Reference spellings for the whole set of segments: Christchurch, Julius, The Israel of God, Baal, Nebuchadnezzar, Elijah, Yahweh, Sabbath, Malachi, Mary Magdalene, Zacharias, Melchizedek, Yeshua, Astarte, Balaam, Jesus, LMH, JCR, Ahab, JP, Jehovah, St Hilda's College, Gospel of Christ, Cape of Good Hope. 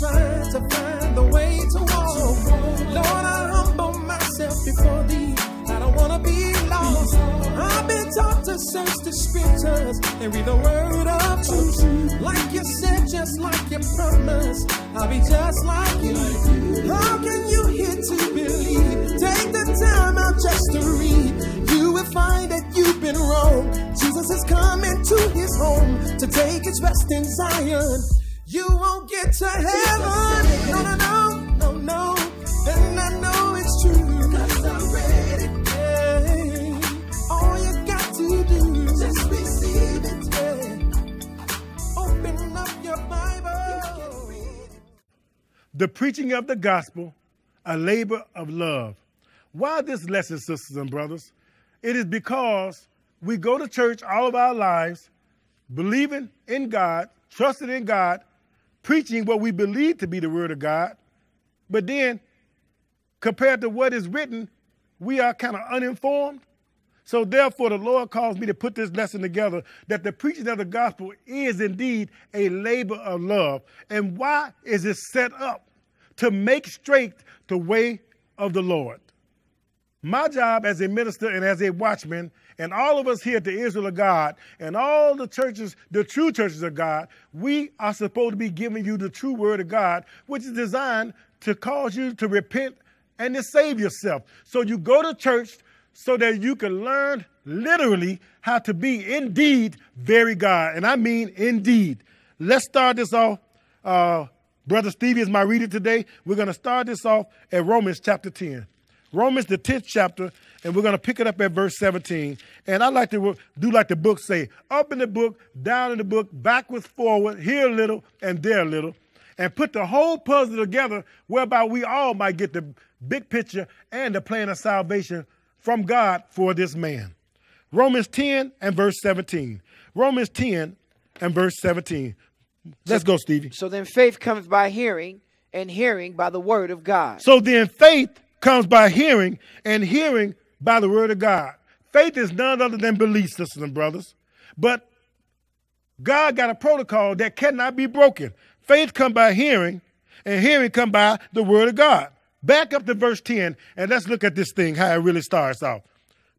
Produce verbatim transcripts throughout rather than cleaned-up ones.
trying to find the way to walk. Lord, I humble myself before thee. I don't want to be lost. I've been taught to search the scriptures and read the word of truth. Like you said, just like you promised, I'll be just like you. How can you hear to believe? Take the time out just to read. You will find that you've been wrong. Jesus is coming to his home to take his rest in Zion. You won't get to heaven. No, no, no, no, no. Then I know it's true. Because I'm ready. Hey, all you got to do is just receive it. Hey, open up your Bible. The preaching of the gospel, a labor of love. Why this lesson, sisters and brothers? It is because we go to church all of our lives, believing in God, trusting in God, preaching what we believe to be the word of God, but then compared to what is written, we are kind of uninformed. So therefore, the Lord calls me to put this lesson together, that the preaching of the gospel is indeed a labor of love. And why is it set up? To make straight the way of the Lord. My job as a minister and as a watchman, and all of us here at the Israel of God, and all the churches, the true churches of God, we are supposed to be giving you the true word of God, which is designed to cause you to repent and to save yourself. So you go to church so that you can learn literally how to be indeed very God. And I mean indeed. Let's start this off. Uh, Brother Stevie is my reader today. We're going to start this off at Romans chapter ten. Romans, the tenth chapter, and we're going to pick it up at verse seventeen. And I like to do like the book say, up in the book, down in the book, backwards, forward, here a little and there a little, and put the whole puzzle together whereby we all might get the big picture and the plan of salvation from God for this man. Romans ten and verse seventeen. Romans ten and verse seventeen. Let's go, Stevie. So then faith comes by hearing, and hearing by the word of God. So then faith comes by hearing, and hearing by the word of God. Faith is none other than belief, sisters and brothers. But God got a protocol that cannot be broken. Faith comes by hearing, and hearing comes by the word of God. Back up to verse ten, and let's look at this thing, how it really starts out.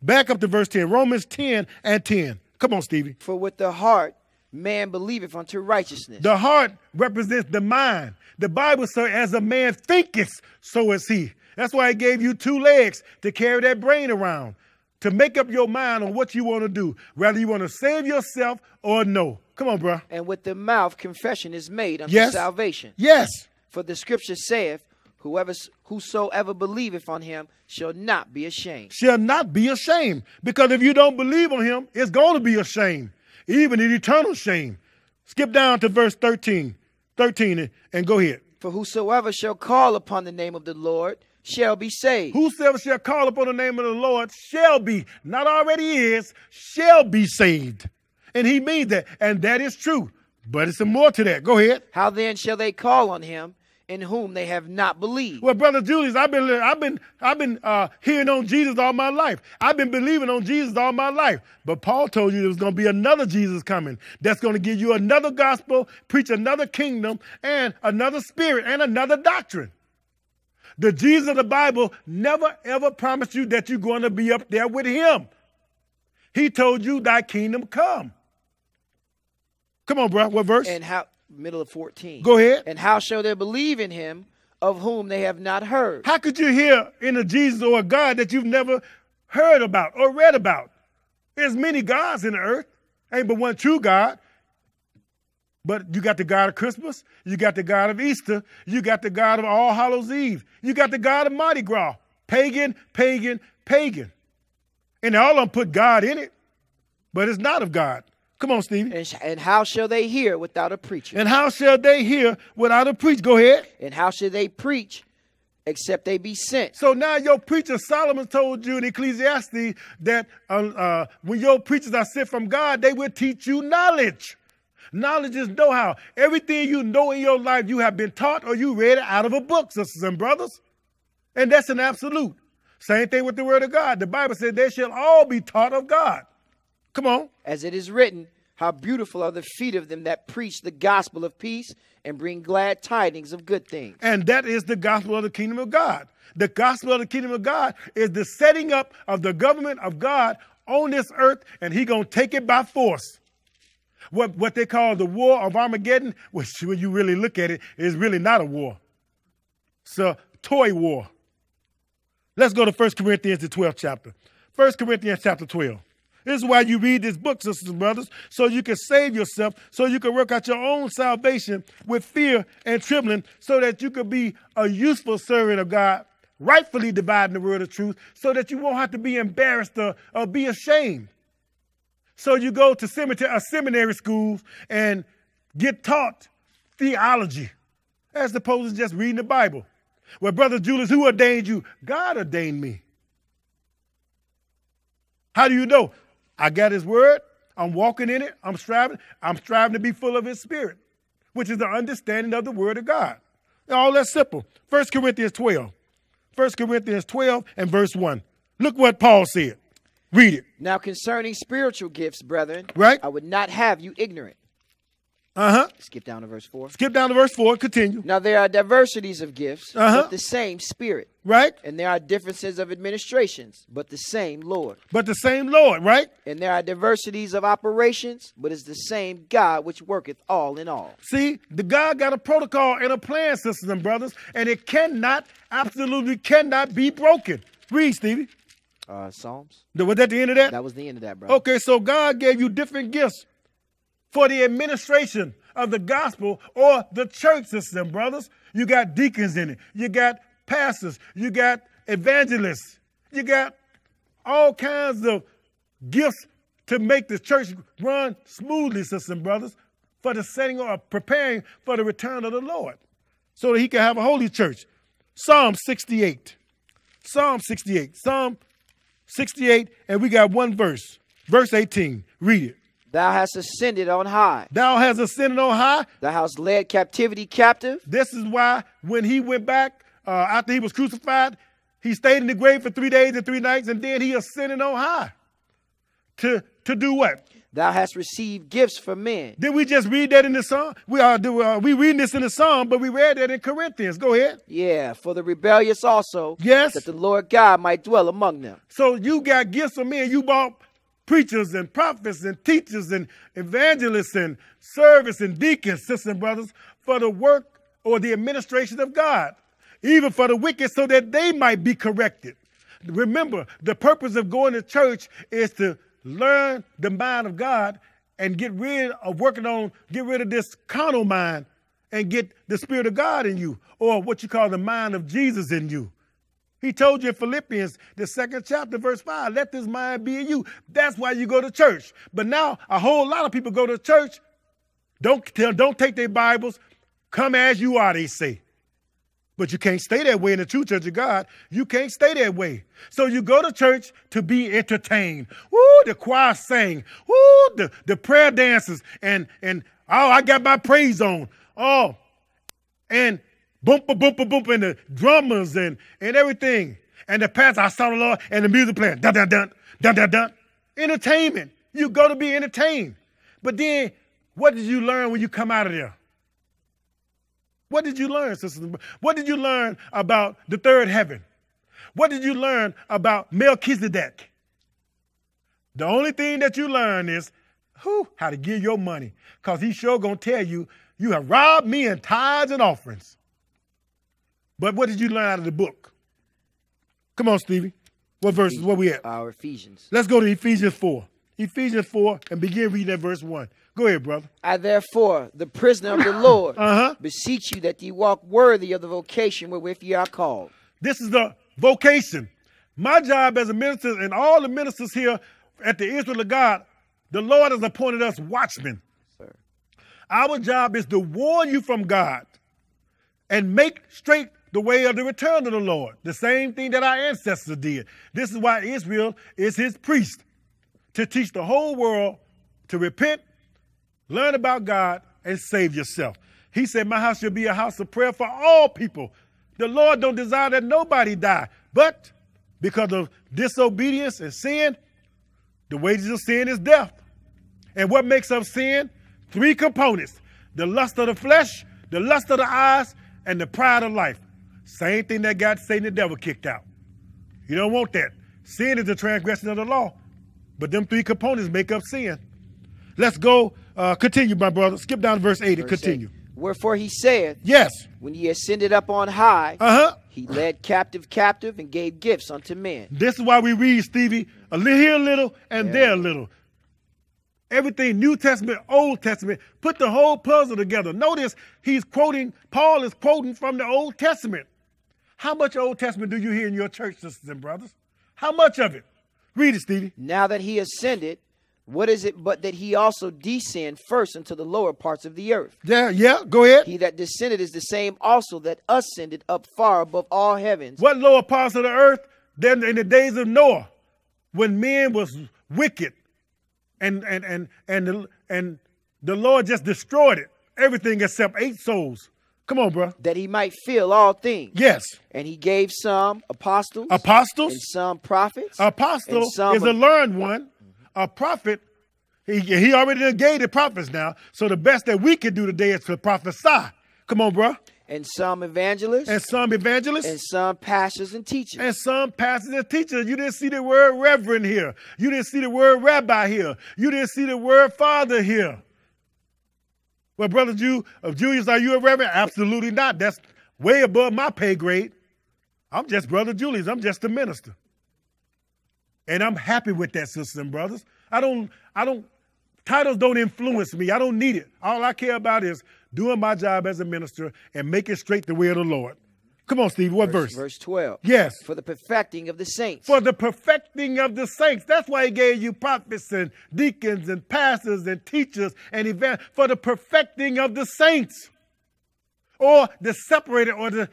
Back up to verse ten, Romans ten and ten. Come on, Stevie. For with the heart man believeth unto righteousness. The heart represents the mind. The Bible says, as a man thinketh, so is he. That's why it gave you two legs to carry that brain around, to make up your mind on what you want to do, whether you want to save yourself or no. Come on, bro. And with the mouth confession is made unto yes. salvation. Yes. For the scripture saith, Whoever, whosoever believeth on him shall not be ashamed. Shall not be ashamed. Because if you don't believe on him, it's going to be ashamed. Even in eternal shame. Skip down to verse thirteen, thirteen and go ahead. For whosoever shall call upon the name of the Lord shall be saved. Whosoever shall call upon the name of the Lord shall be, not already is, shall be saved. And he means that, and that is true. But it's some more to that. Go ahead. How then shall they call on him in whom they have not believed? Well, Brother Julius, I've been, I've been, I've been uh, hearing on Jesus all my life. I've been believing on Jesus all my life. But Paul told you there was going to be another Jesus coming that's going to give you another gospel, preach another kingdom, and another spirit, and another doctrine. The Jesus of the Bible never, ever promised you that you're going to be up there with him. He told you thy kingdom come. Come on, bro. What verse? And how? Middle of fourteen. Go ahead. And how shall they believe in him of whom they have not heard? How could you hear in a Jesus or a God that you've never heard about or read about? There's many gods in the earth. Ain't but one true God. But you got the God of Christmas. You got the God of Easter. You got the God of All Hallows Eve. You got the God of Mardi Gras. Pagan, pagan, pagan. And all of them put God in it. But it's not of God. Come on, Stevie. And, and how shall they hear without a preacher? And how shall they hear without a preacher? Go ahead. And how shall they preach except they be sent? So now your preacher, Solomon, told you in Ecclesiastes that uh, uh, when your preachers are sent from God, they will teach you knowledge. Knowledge is know-how. Everything you know in your life, you have been taught or you read it out of a book, sisters and brothers. And that's an absolute. Same thing with the word of God. The Bible said they shall all be taught of God. Come on. As it is written, How beautiful are the feet of them that preach the gospel of peace and bring glad tidings of good things. And that is the gospel of the kingdom of God. The gospel of the kingdom of God is the setting up of the government of God on this earth, and he's going to take it by force. What, what they call the war of Armageddon, which when you really look at it, is really not a war. It's a toy war. Let's go to First Corinthians, the twelfth chapter. First Corinthians chapter twelve. This is why you read this book, sisters and brothers, so you can save yourself, so you can work out your own salvation with fear and trembling, so that you can be a useful servant of God, rightfully dividing the word of truth, so that you won't have to be embarrassed or, or be ashamed. So you go to cemetery, uh, seminary schools and get taught theology, as opposed to just reading the Bible. Well, Brother Julius, who ordained you? God ordained me. How do you know? I got his word. I'm walking in it. I'm striving. I'm striving to be full of his spirit, which is the understanding of the word of God. All that's simple. First Corinthians twelve. First Corinthians twelve and verse one. Look what Paul said. Read it. Now concerning spiritual gifts, brethren, right? I would not have you ignorant. Uh-huh. Skip down to verse four. Skip down to verse four. Continue. Now there are diversities of gifts, uh-huh, but the same Spirit. Right. And there are differences of administrations, but the same Lord. But the same Lord, right? And there are diversities of operations, but it's the same God which worketh all in all. See, the God got a protocol and a plan, sisters and brothers, and it cannot, absolutely cannot be broken. Read, Stevie. Uh, Psalms. Was that the end of that? That was the end of that, brother. Okay, so God gave you different gifts for the administration of the gospel or the church system, brothers. You got deacons in it. You got pastors. You got evangelists. You got all kinds of gifts to make the church run smoothly, sisters and brothers, for the setting or preparing for the return of the Lord, so that he can have a holy church. Psalm sixty-eight. Psalm sixty-eight. Psalm sixty-eight, and we got one verse. Verse eighteen. Read it. Thou hast ascended on high. Thou hast ascended on high. Thou hast led captivity captive. This is why when he went back uh, after he was crucified, he stayed in the grave for three days and three nights, and then he ascended on high to, to do what? Thou hast received gifts from men. Did we just read that in the Psalm? We are uh, we reading this in the Psalm, but we read that in Corinthians. Go ahead. Yeah, for the rebellious also. Yes. That the Lord God might dwell among them. So you got gifts from men. You bought preachers and prophets and teachers and evangelists and service and deacons, sisters and brothers, for the work or the administration of God, even for the wicked, so that they might be corrected. Remember, the purpose of going to church is to learn the mind of God and get rid of working on, get rid of this carnal mind and get the Spirit of God in you, or what you call the mind of Jesus in you. He told you in Philippians, the second chapter, verse five, let this mind be in you. That's why you go to church. But now a whole lot of people go to church, don't, tell, don't take their Bibles, come as you are, they say. But you can't stay that way in the true church of God. You can't stay that way. So you go to church to be entertained. Woo, the choir sang. Woo, the, the prayer dances. And, and oh, I got my praise on. Oh, and boompa, boompa, boompa, and the drummers and, and everything. And the pastor, I saw the Lord, and the music playing. Dun, dun, dun, dun, dun, dun. Entertainment. You go to be entertained. But then, what did you learn when you come out of there? What did you learn, sisters? What did you learn about the third heaven? What did you learn about Melchizedek? The only thing that you learn is who, how to give your money. Because he sure going to tell you, you have robbed me in tithes and offerings. But what did you learn out of the book? Come on, Stevie. What verses? What we at? Our Ephesians. Let's go to Ephesians four. Ephesians four and begin reading at verse one. Go ahead, brother. I therefore, the prisoner of the Lord, uh-huh, beseech you that ye walk worthy of the vocation wherewith ye are called. This is the vocation. My job as a minister and all the ministers here at the Israel of God, the Lord has appointed us watchmen. Yes, sir. Our job is to warn you from God and make straight the way of the return of the Lord. The same thing that our ancestors did. This is why Israel is his priest, to teach the whole world to repent, learn about God, and save yourself. He said, my house shall be a house of prayer for all people. The Lord don't desire that nobody die, but because of disobedience and sin, the wages of sin is death. And what makes up sin? Three components: the lust of the flesh, the lust of the eyes, and the pride of life. Same thing that got Satan the devil kicked out. You don't want that. Sin is the transgression of the law. But them three components make up sin. Let's go, uh, continue, my brother. Skip down to verse eight and continue. Eight. Wherefore he saith, yes, when he ascended up on high, uh-huh, he led captive captive and gave gifts unto men. This is why we read, Stevie, a little here a little and yeah. there a little. Everything New Testament, Old Testament, put the whole puzzle together. Notice he's quoting, Paul is quoting from the Old Testament. How much Old Testament do you hear in your church, sisters and brothers? How much of it? Read it, Stevie. Now that he ascended, what is it but that he also descend first into the lower parts of the earth? Yeah, yeah, go ahead. He that descended is the same also that ascended up far above all heavens. What lower parts of the earth? Then in the days of Noah, when men was wicked and, and, and, and, the, and the Lord just destroyed it, everything except eight souls. Come on, bro. That he might fill all things. Yes. And he gave some apostles. Apostles. And some prophets. Apostle is a learned one. A prophet, he, he already gave the prophets now. So the best that we can do today is to prophesy. Come on, bro. And some evangelists. And some evangelists. And some pastors and teachers. And some pastors and teachers. You didn't see the word reverend here. You didn't see the word rabbi here. You didn't see the word father here. Well, Brother Jew, of Julius, are you a reverend? Absolutely not. That's way above my pay grade. I'm just Brother Julius. I'm just a minister. And I'm happy with that, sisters and brothers. I don't, I don't, titles don't influence me. I don't need it. All I care about is doing my job as a minister and making straight the way of the Lord. Come on, Steve, what verse? Verse, verse twelve. Yes. For the perfecting of the saints. For the perfecting of the saints. That's why he gave you prophets and deacons and pastors and teachers and evangelists. For the perfecting of the saints. Or the separated or the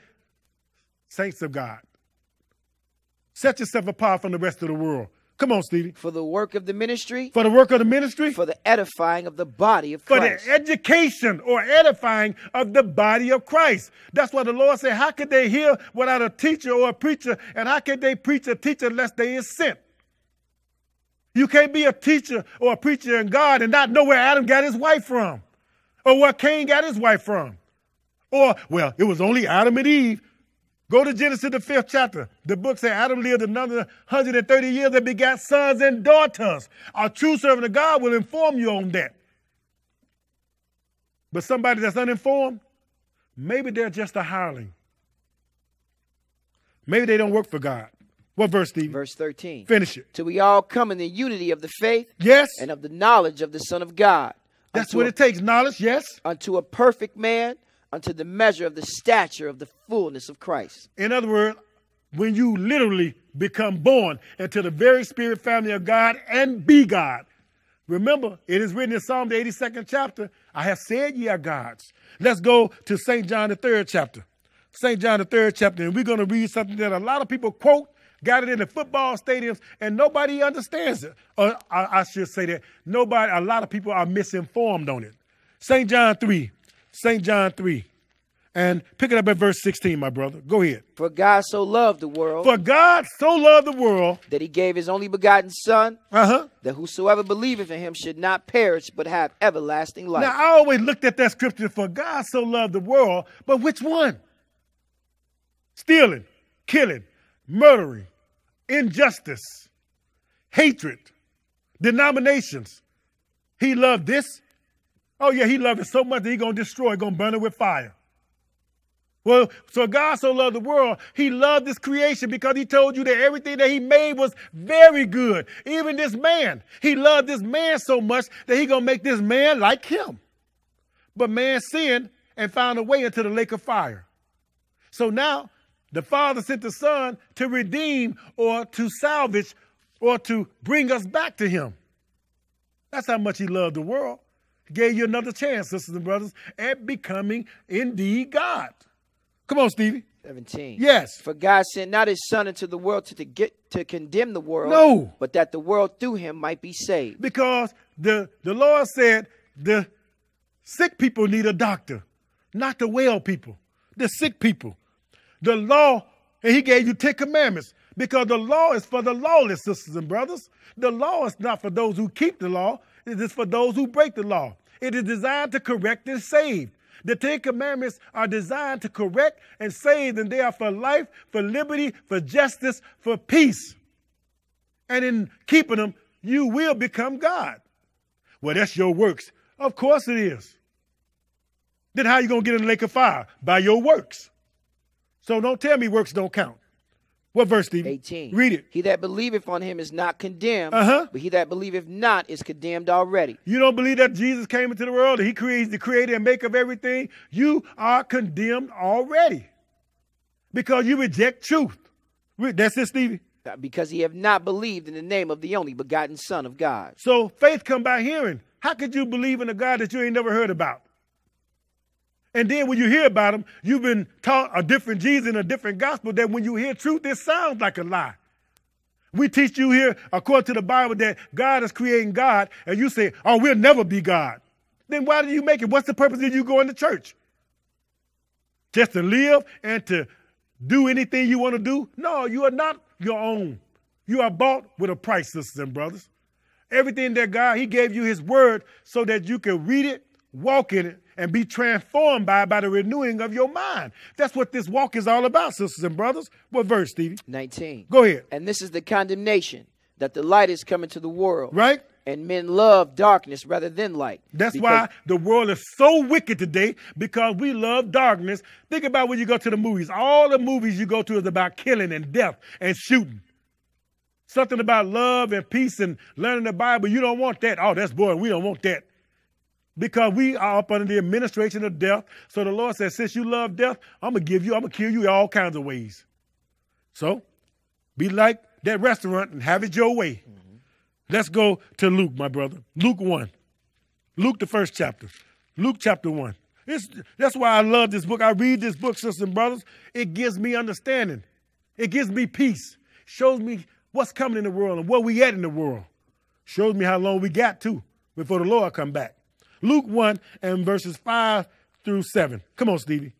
saints of God. Set yourself apart from the rest of the world. Come on, Stevie. For the work of the ministry. For the work of the ministry. For the edifying of the body of Christ. For the education or edifying of the body of Christ. That's why the Lord said, how could they hear without a teacher or a preacher? And how could they preach a teacher unless they is sent? You can't be a teacher or a preacher in God and not know where Adam got his wife from. Or where Cain got his wife from. Or, well, it was only Adam and Eve. Go to Genesis, the fifth chapter. The book says Adam lived another one hundred thirty years and begat sons and daughters. Our true servant of God will inform you on that. But somebody that's uninformed, maybe they're just a hireling. Maybe they don't work for God. What verse, Steve? Verse thirteen. Finish it. Till we all come in the unity of the faith. Yes. And of the knowledge of the Son of God. That's what it takes, knowledge, yes. Unto a perfect man. Unto the measure of the stature of the fullness of Christ. In other words, when you literally become born into the very spirit family of God and be God. Remember, it is written in Psalm the eighty-second chapter, I have said ye are gods. Let's go to Saint John the third chapter. Saint John the third chapter, and we're going to read something that a lot of people quote, got it in the football stadiums, and nobody understands it. Or I, I should say that nobody, a lot of people are misinformed on it. Saint John three. Saint John three, and pick it up at verse sixteen, my brother. Go ahead. For God so loved the world. For God so loved the world. That he gave his only begotten son. Uh-huh. That whosoever believeth in him should not perish, but have everlasting life. Now, I always looked at that scripture, for God so loved the world, but which one? Stealing, killing, murdering, injustice, hatred, denominations. He loved this. Oh, yeah, he loved it so much that he's going to destroy it, going to burn it with fire. Well, so God so loved the world, he loved this creation because he told you that everything that he made was very good. Even this man, he loved this man so much that he's going to make this man like him. But man sinned and found a way into the lake of fire. So now the Father sent the Son to redeem or to salvage or to bring us back to him. That's how much he loved the world. Gave you another chance, sisters and brothers, at becoming indeed God. Come on, Stevie. seventeen. Yes. For God sent not his son into the world to, to get to condemn the world. No. But that the world through him might be saved. Because the, the Lord said the sick people need a doctor, not the well people, the sick people. The law, and he gave you ten commandments. Because the law is for the lawless, sisters and brothers. The law is not for those who keep the law. It is for those who break the law. It is designed to correct and save. The Ten Commandments are designed to correct and save, and they are for life, for liberty, for justice, for peace. And in keeping them, you will become God. Well, that's your works. Of course it is. Then how are you going to get in the lake of fire? By your works. So don't tell me works don't count. What verse, Stephen? eighteen. Read it. He that believeth on him is not condemned, uh-huh. but he that believeth not is condemned already. You don't believe that Jesus came into the world and he creates the creator and maker of everything? You are condemned already because you reject truth. That's it, Stephen. Because he have not believed in the name of the only begotten Son of God. So faith come by hearing. How could you believe in a God that you ain't never heard about? And then when you hear about him, you've been taught a different Jesus and a different gospel that when you hear truth, it sounds like a lie. We teach you here, according to the Bible, that God is creating God, and you say, oh, we'll never be God. Then why do you make it? What's the purpose of you going to church? Just to live and to do anything you want to do? No, you are not your own. You are bought with a price, sisters and brothers. Everything that God, he gave you his word so that you can read it, walk in it, and be transformed by, by the renewing of your mind. That's what this walk is all about, sisters and brothers. What verse, Stevie? nineteen. Go ahead. And this is the condemnation, that the light is coming to the world. Right. And men love darkness rather than light. That's why the world is so wicked today, because we love darkness. Think about when you go to the movies. All the movies you go to is about killing and death and shooting. Something about love and peace and learning the Bible. You don't want that. Oh, that's boring. We don't want that. Because we are up under the administration of death. So the Lord says, since you love death, I'm going to give you, I'm going to kill you in all kinds of ways. So be like that restaurant and have it your way. Mm-hmm. Let's go to Luke, my brother. Luke one. Luke, the first chapter. Luke chapter one. It's, that's why I love this book. I read this book, sisters and brothers. It gives me understanding. It gives me peace. Shows me what's coming in the world and where we at in the world. Shows me how long we got to before the Lord come back. Luke one and verses five through seven. Come on, Stevie.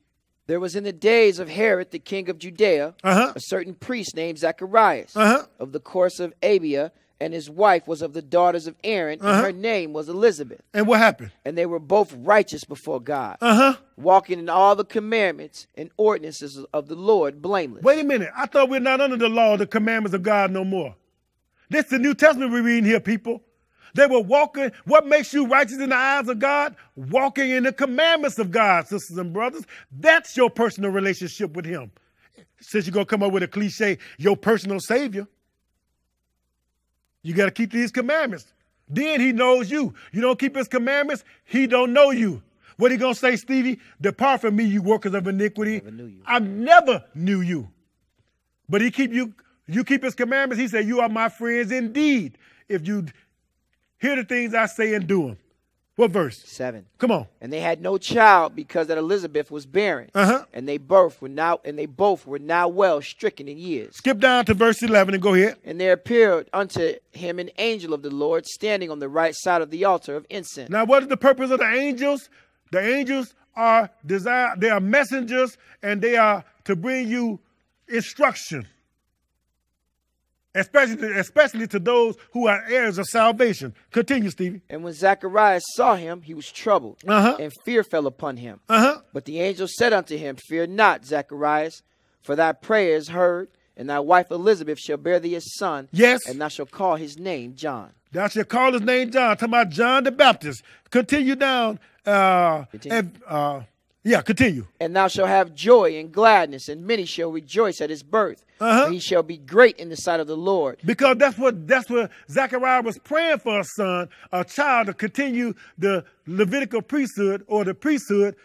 There was in the days of Herod, the king of Judea, uh-huh. a certain priest named Zacharias, uh-huh. of the course of Abia, and his wife was of the daughters of Aaron, uh-huh. and her name was Elizabeth. And what happened? And they were both righteous before God, uh-huh. walking in all the commandments and ordinances of the Lord blameless. Wait a minute. I thought we're not under the law, the commandments of God no more. This is the New Testament we're reading here, people. They were walking. What makes you righteous in the eyes of God? Walking in the commandments of God, sisters and brothers. That's your personal relationship with him. Since you're going to come up with a cliche, your personal savior. You got to keep these commandments. Then he knows you. You don't keep his commandments, he don't know you. What he going to say, Stevie? Depart from me, you workers of iniquity. Never knew you. I never knew you. But he keep you. You keep his commandments. He said, you are my friends indeed. If you hear the things I say and do them. What verse? Seven. Come on. And they had no child because that Elizabeth was barren. Uh-huh. And they both were now and they both were now well stricken in years. Skip down to verse eleven and go ahead. And there appeared unto him an angel of the Lord standing on the right side of the altar of incense. Now, what is the purpose of the angels? The angels are designed, they are messengers, and they are to bring you instruction. Especially, especially to those who are heirs of salvation. Continue, Stevie. And when Zacharias saw him, he was troubled, uh-huh. and fear fell upon him. Uh-huh. But the angel said unto him, fear not, Zacharias, for thy prayer is heard, and thy wife Elizabeth shall bear thee a son. Yes. And thou shalt call his name John. Thou shalt call his name John. Talking about John the Baptist. Continue down. Uh, continue. And, uh, yeah, continue. And thou shalt have joy and gladness, and many shall rejoice at his birth. Uh-huh. He shall be great in the sight of the Lord. Because that's what that's what Zechariah was praying for, a son, a child to continue the Levitical priesthood or the priesthood.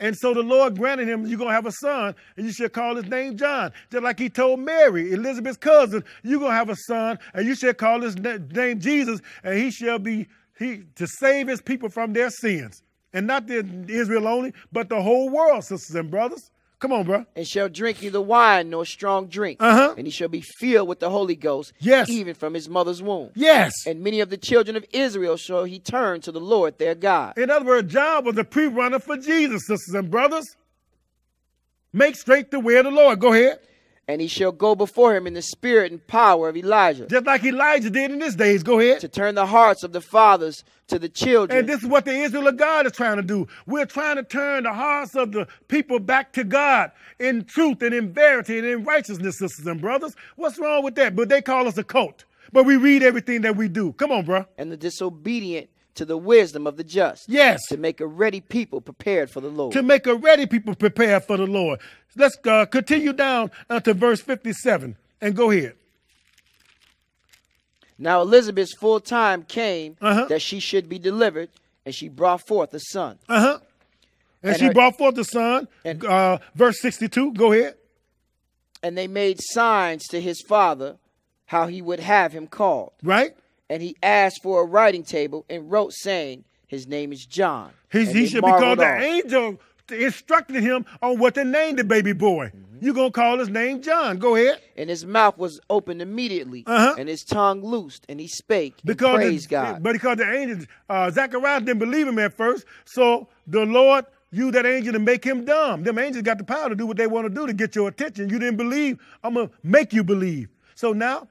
And so the Lord granted him, you're going to have a son, and you should call his name John. Just like he told Mary, Elizabeth's cousin, you're going to have a son, and you should call his name Jesus, and he shall be he to save his people from their sins. And not the Israel only, but the whole world, sisters and brothers. Come on, bro. And shall drink neither wine nor strong drink. Uh-huh. And he shall be filled with the Holy Ghost. Yes. Even from his mother's womb. Yes. And many of the children of Israel shall he turn to the Lord their God. In other words, John was the pre-runner for Jesus, sisters and brothers. Make straight the way of the Lord. Go ahead. And he shall go before him in the spirit and power of Elijah. Just like Elijah did in his days. Go ahead. To turn the hearts of the fathers to the children. And this is what the Israel of God is trying to do. We're trying to turn the hearts of the people back to God in truth and in verity and in righteousness, sisters and brothers. What's wrong with that? But they call us a cult. But we read everything that we do. Come on, bro. And the disobedient to the wisdom of the just. Yes. To make a ready people prepared for the Lord. To make a ready people prepared for the Lord. Let's uh, continue down uh, to verse fifty-seven and go ahead. Now Elizabeth's full time came uh-huh. that she should be delivered, and she brought forth a son. Uh-huh. And, and she her, brought forth a son. And, uh, verse sixty-two. Go ahead. And they made signs to his father how he would have him called. Right. And he asked for a writing table and wrote, saying, his name is John. He's, he should be called the angel instructed him on what to name the baby boy. Mm-hmm. You're going to call his name John. Go ahead. And his mouth was opened immediately, uh-huh. and his tongue loosed, and he spake, because and praised the, God. But because the angel, uh, Zacharias didn't believe him at first, so the Lord used that angel to make him dumb. Them angels got the power to do what they want to do to get your attention. You didn't believe. I'm going to make you believe. So now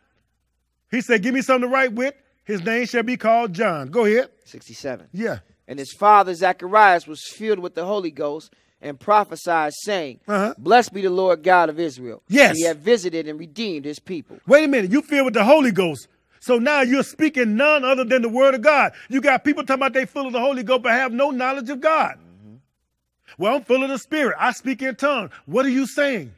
he said, give me something to write with. His name shall be called John. Go ahead. sixty-seven. Yeah. And his father Zacharias was filled with the Holy Ghost and prophesied, saying, uh-huh. blessed be the Lord God of Israel. Yes. He hath visited and redeemed his people. Wait a minute. You filled with the Holy Ghost. So now you're speaking none other than the word of God. You got people talking about they full of the Holy Ghost but have no knowledge of God. Mm-hmm. Well, I'm full of the Spirit. I speak in tongues. What are you saying?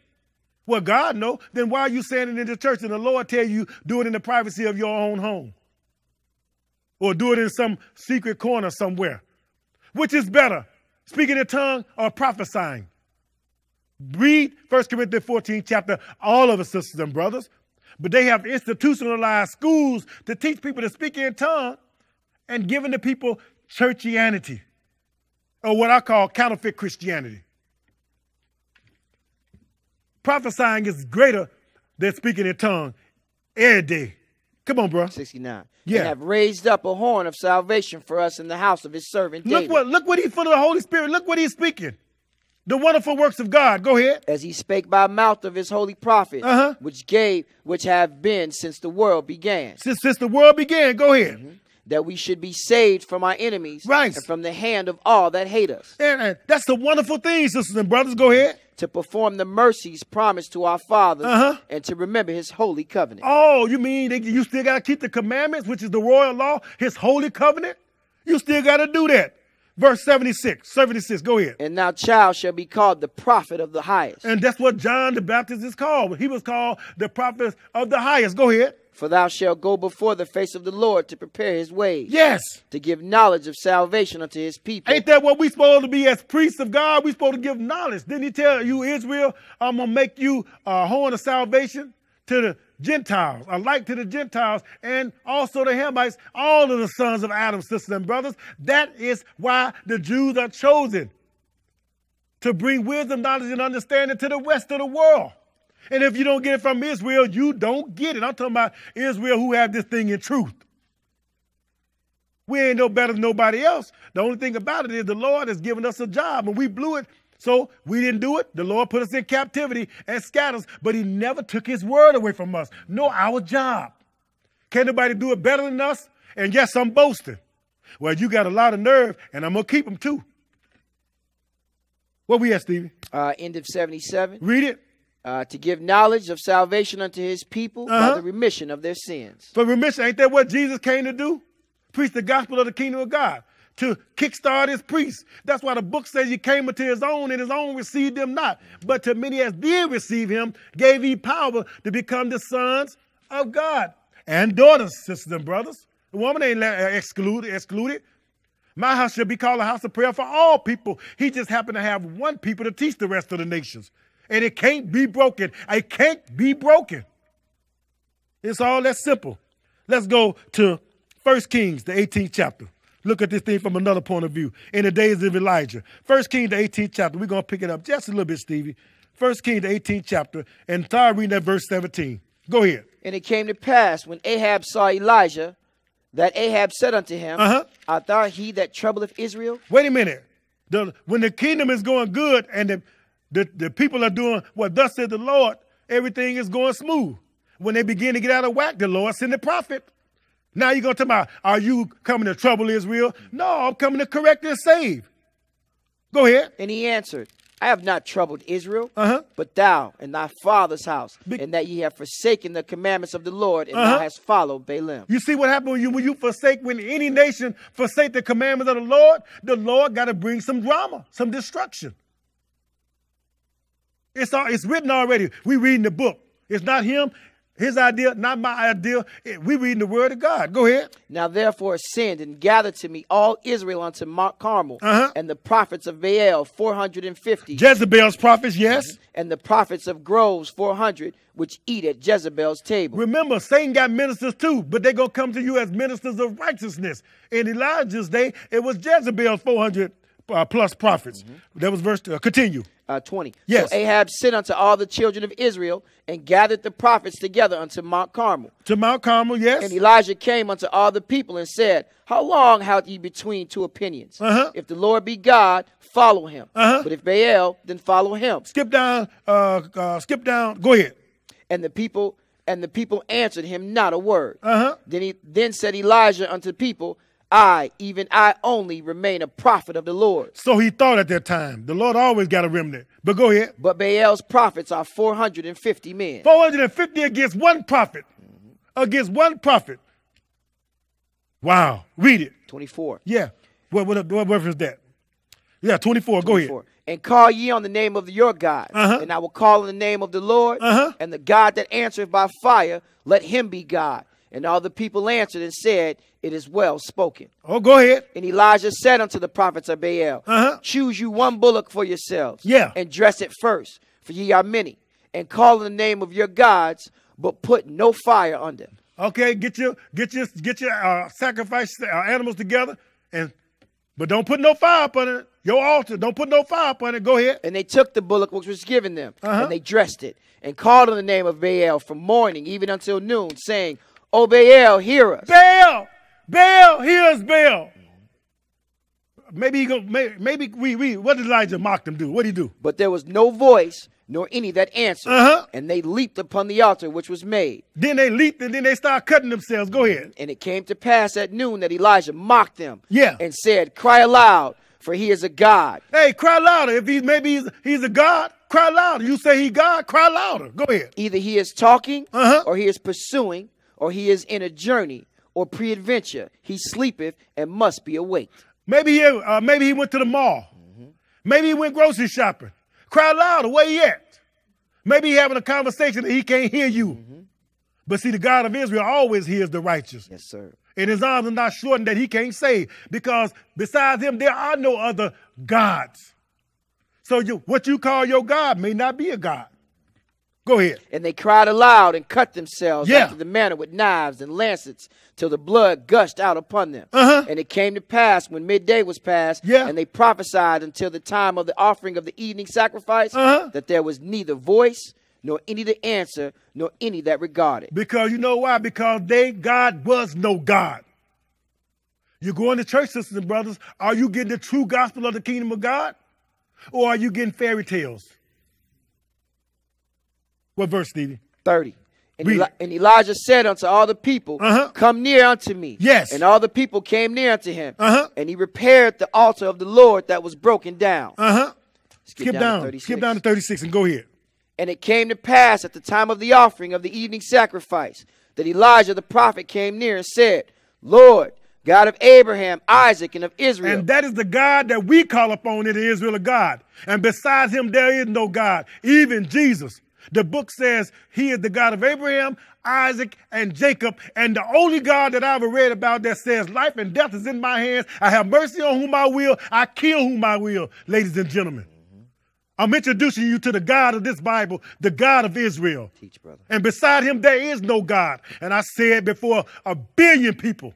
Well, God knows. Then why are you saying it in the church and the Lord tell you do it in the privacy of your own home? Or do it in some secret corner somewhere. Which is better, speaking in tongue or prophesying? Read First Corinthians fourteen chapter, all of us sisters and brothers. But they have institutionalized schools to teach people to speak in tongue and giving the people churchianity. Or what I call counterfeit Christianity. Prophesying is greater than speaking in tongue every day. Come on, bro. sixty-nine. Yeah. And have raised up a horn of salvation for us in the house of his servant David. Look what, look what he's full of the Holy Spirit. Look what he's speaking. The wonderful works of God. Go ahead. As he spake by mouth of his holy prophet, uh-huh. which gave, which have been since the world began. Since, since the world began. Go ahead. Mm-hmm. That we should be saved from our enemies. Right. And from the hand of all that hate us. And, and that's the wonderful thing, sisters and brothers. Go ahead. To perform the mercies promised to our fathers, uh-huh. and to remember his holy covenant. Oh, you mean they, you still got to keep the commandments, which is the royal law, his holy covenant? You still got to do that. Verse seventy-six, seventy-six, go ahead. And now child shall be called the prophet of the highest. And that's what John the Baptist is called. He was called the prophet of the highest. Go ahead. For thou shalt go before the face of the Lord to prepare his ways. Yes. To give knowledge of salvation unto his people. Ain't that what we supposed to be as priests of God? We supposed to give knowledge. Didn't he tell you, Israel, I'm going to make you a horn of salvation to the Gentiles, a light to the Gentiles, and also the Hamites, all of the sons of Adam, sisters and brothers. That is why the Jews are chosen. To bring wisdom, knowledge, and understanding to the rest of the world. And if you don't get it from Israel, you don't get it. I'm talking about Israel who have this thing in truth. We ain't no better than nobody else. The only thing about it is the Lord has given us a job and we blew it. So we didn't do it. The Lord put us in captivity and scattered us, but he never took his word away from us. No, our job. Can nobody do it better than us? And yes, I'm boasting. Well, you got a lot of nerve and I'm going to keep them too. What we at, Stevie? Uh, end of seventy-seven. Read it. Uh, to give knowledge of salvation unto his people, uh-huh. by the remission of their sins. But remission, ain't that what Jesus came to do? Preach the gospel of the kingdom of God. To kickstart his priests. That's why the book says he came unto his own and his own received him not. But to many as did receive him, gave he power to become the sons of God. And daughters, sisters and brothers. The woman ain't excluded. excluded. My house shall be called a house of prayer for all people. He just happened to have one people to teach the rest of the nations. And it can't be broken. It can't be broken. It's all that simple. Let's go to First Kings, the eighteenth chapter. Look at this thing from another point of view. In the days of Elijah. First Kings, the eighteenth chapter. We're going to pick it up just a little bit, Stevie. First Kings, the eighteenth chapter. And start reading at verse seventeen. Go ahead. And it came to pass when Ahab saw Elijah, that Ahab said unto him, uh-huh. art thou he that troubleth Israel? Wait a minute. The, when the kingdom is going good and the The, the people are doing what thus said the Lord. everything is going smooth. When they begin to get out of whack, the Lord send the prophet. Now you're going to talk about, are you coming to trouble Israel? No, I'm coming to correct and save. Go ahead. And he answered, I have not troubled Israel, uh-huh. but thou and thy father's house, Be and that ye have forsaken the commandments of the Lord, and uh-huh. thou hast followed Balaam. You see what happened when you, when you forsake, when any nation forsake the commandments of the Lord, the Lord got to bring some drama, some destruction. It's, all, it's written already. We reading the book. It's not him, his idea, not my idea. We reading the word of God. Go ahead. Now, therefore, send and gather to me all Israel unto Mount Carmel uh-huh. and the prophets of Baal, four hundred fifty. Jezebel's prophets, yes. Mm-hmm. And the prophets of groves, four hundred, which eat at Jezebel's table. Remember, Satan got ministers too, but they're going to come to you as ministers of righteousness. In Elijah's day, it was Jezebel's four hundred. Uh, plus prophets. Mm-hmm. That was verse uh, continue. Uh, twenty. Yes. So Ahab sent unto all the children of Israel and gathered the prophets together unto Mount Carmel. To Mount Carmel, yes. And Elijah came unto all the people and said, how long have ye between two opinions? Uh-huh. If the Lord be God, follow him. Uh-huh. But if Baal, then follow him. Skip down. Uh, uh, skip down. Go ahead. And the people and the people answered him not a word. Uh-huh. Then he then said Elijah unto the people, I, even I only, remain a prophet of the Lord. So he thought at that time. The Lord always got a remnant. But go ahead. But Baal's prophets are four hundred fifty men. four hundred fifty against one prophet. Mm-hmm. Against one prophet. Wow. Read it. twenty-four. Yeah. What, what, what verse is that? Yeah, twenty-four. twenty-four. Go ahead. And call ye on the name of your God, uh-huh. and I will call on the name of the Lord, uh-huh. and the God that answereth by fire, let him be God. And all the people answered and said, it is well spoken. Oh, go ahead. And Elijah said unto the prophets of Baal, uh-huh. choose you one bullock for yourselves, yeah. and dress it first, for ye are many, and call on the name of your gods, but put no fire under. Okay, get your get your get your uh, sacrifice uh, animals together, and but don't put no fire up under it. Your altar, don't put no fire up under it. Go ahead. And they took the bullock which was given them, uh-huh. and they dressed it, and called on the name of Baal from morning even until noon, saying, O Baal, hear us. Baal, Baal, hear us, Baal. Maybe he go. Maybe, maybe we we. What did Elijah mock them do? What did he do? But there was no voice, nor any that answered. Uh huh. And they leaped upon the altar which was made. Then they leaped, and then they started cutting themselves. Go ahead. And it came to pass at noon that Elijah mocked them. Yeah. And said, "Cry aloud, for he is a god." Hey, cry louder. If he maybe he's, he's a god. Cry louder. You say he God. Cry louder. Go ahead. Either he is talking, uh huh, or he is pursuing. Or he is in a journey or pre-adventure. He sleepeth and must be awake. Maybe he, uh, maybe he went to the mall. Mm-hmm. Maybe he went grocery shopping. Cry louder, where he at? Maybe he having a conversation that he can't hear you. Mm-hmm. But see, the God of Israel always hears the righteous. Yes, sir. And his arms are not shortened that he can't save, because besides him, there are no other gods. So you, what you call your God may not be a God. Go ahead. And they cried aloud and cut themselves yeah. after the manner with knives and lancets till the blood gushed out upon them. Uh-huh. And it came to pass when midday was past yeah. and they prophesied until the time of the offering of the evening sacrifice uh-huh. that there was neither voice nor any to answer nor any that regarded. Because you know why? Because they, God was no God. You're going to church, sisters and brothers. Are you getting the true gospel of the kingdom of God? Or are you getting fairy tales? What verse, Stevie? thirty. And, Eli and Elijah said unto all the people, uh-huh. come near unto me. Yes. And all the people came near unto him. Uh-huh. And he repaired the altar of the Lord that was broken down. Uh-huh. Skip, Skip down. down. To Skip down to thirty-six and go here. And it came to pass at the time of the offering of the evening sacrifice that Elijah the prophet came near and said, Lord, God of Abraham, Isaac, and of Israel. And that is the God that we call upon in the Israel of God. And besides him, there is no God, even Jesus. The book says he is the God of Abraham, Isaac, and Jacob, and the only God that I've read about that says life and death is in my hands. I have mercy on whom I will. I kill whom I will, ladies and gentlemen. Mm-hmm. I'm introducing you to the God of this Bible, the God of Israel. Teach, brother. And beside him, there is no God. And I said before a billion people.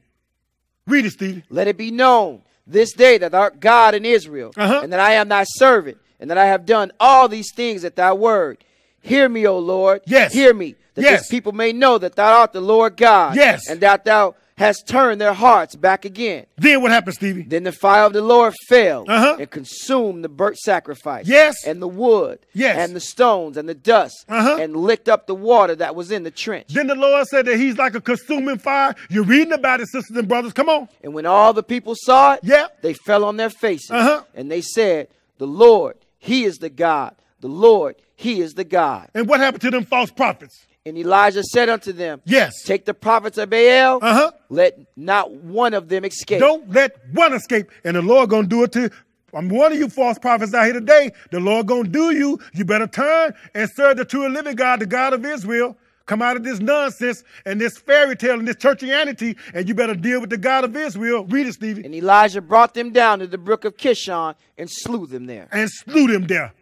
Read it, Stevie. Let it be known this day that thou art God in Israel, uh-huh. and that I am thy servant, and that I have done all these things at thy word. Hear me, O Lord. Yes. Hear me, that yes. this people may know that thou art the Lord God. Yes. And that thou has turned their hearts back again. Then what happened, Stevie? Then the fire of the Lord fell uh-huh. and consumed the burnt sacrifice. Yes. And the wood. Yes. And the stones and the dust. Uh-huh. And licked up the water that was in the trench. Then the Lord said that he's like a consuming fire. You're reading about it, sisters and brothers. Come on. And when all the people saw it, yeah. they fell on their faces. Uh-huh. And they said, the Lord, he is the God. The Lord, he is the God. And what happened to them false prophets? And Elijah said unto them, yes, take the prophets of Baal. Uh-huh. Let not one of them escape. Don't let one escape. And the Lord going to do it to I'm one of you false prophets out here today. The Lord going to do you. You better turn and serve the true and living God, the God of Israel. Come out of this nonsense and this fairy tale and this churchianity, and you better deal with the God of Israel. Read it, Stevie. And Elijah brought them down to the brook of Kishon and slew them there. And slew them there.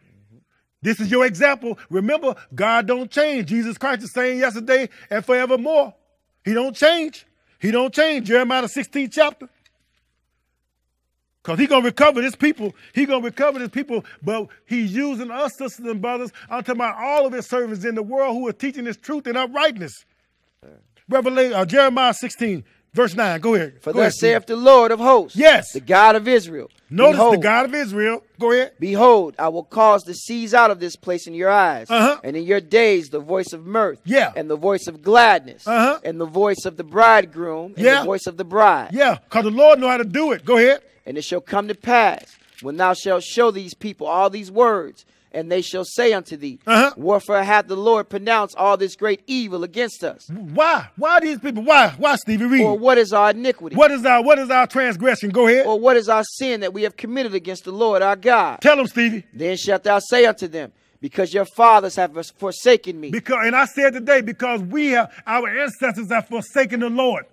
This is your example. Remember, God don't change. Jesus Christ is saying yesterday and forevermore. He don't change. He don't change. Jeremiah the sixteenth chapter. Because he's going to recover his people. He's going to recover his people. But he's using us, sisters and brothers, unto my all of his servants in the world who are teaching his truth and uprightness. Revelation, uh, Jeremiah sixteen. Verse nine, go ahead. For thus saith the Lord of hosts, yes, the God of Israel. Notice behold, the God of Israel. Go ahead. Behold, I will cause the seas out of this place in your eyes, uh-huh. and in your days the voice of mirth, yeah, and the voice of gladness, uh-huh. and the voice of the bridegroom, and yeah. the voice of the bride. Yeah, because the Lord know how to do it. Go ahead. And it shall come to pass when thou shalt show these people all these words, and they shall say unto thee, uh-huh. wherefore hath the Lord pronounced all this great evil against us? Why? Why these people? Why? Why, Stevie Reed? Or what is our iniquity? What is our, what is our transgression? Go ahead. Or what is our sin that we have committed against the Lord our God? Tell them, Stevie. Then shalt thou say unto them, because your fathers have forsaken me. Because, and I said today, because we have, our ancestors have forsaken the Lord.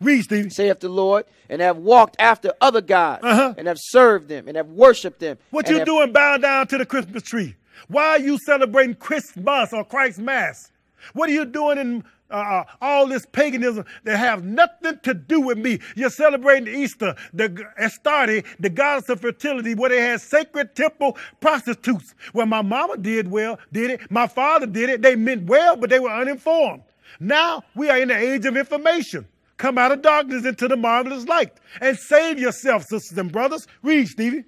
Read, Stevie. Saith the Lord, and have walked after other gods, uh-huh. and have served them, and have worshipped them. What you doing bowing down to the Christmas tree? Why are you celebrating Christmas or Christ's Mass? What are you doing in uh, all this paganism that have nothing to do with me? You're celebrating Easter, the Astarte, the goddess of fertility, where they had sacred temple prostitutes. Well, my mama did well, did it. My father did it. They meant well, but they were uninformed. Now we are in the age of information. Come out of darkness into the marvelous light and save yourself, sisters and brothers. Read, Stevie.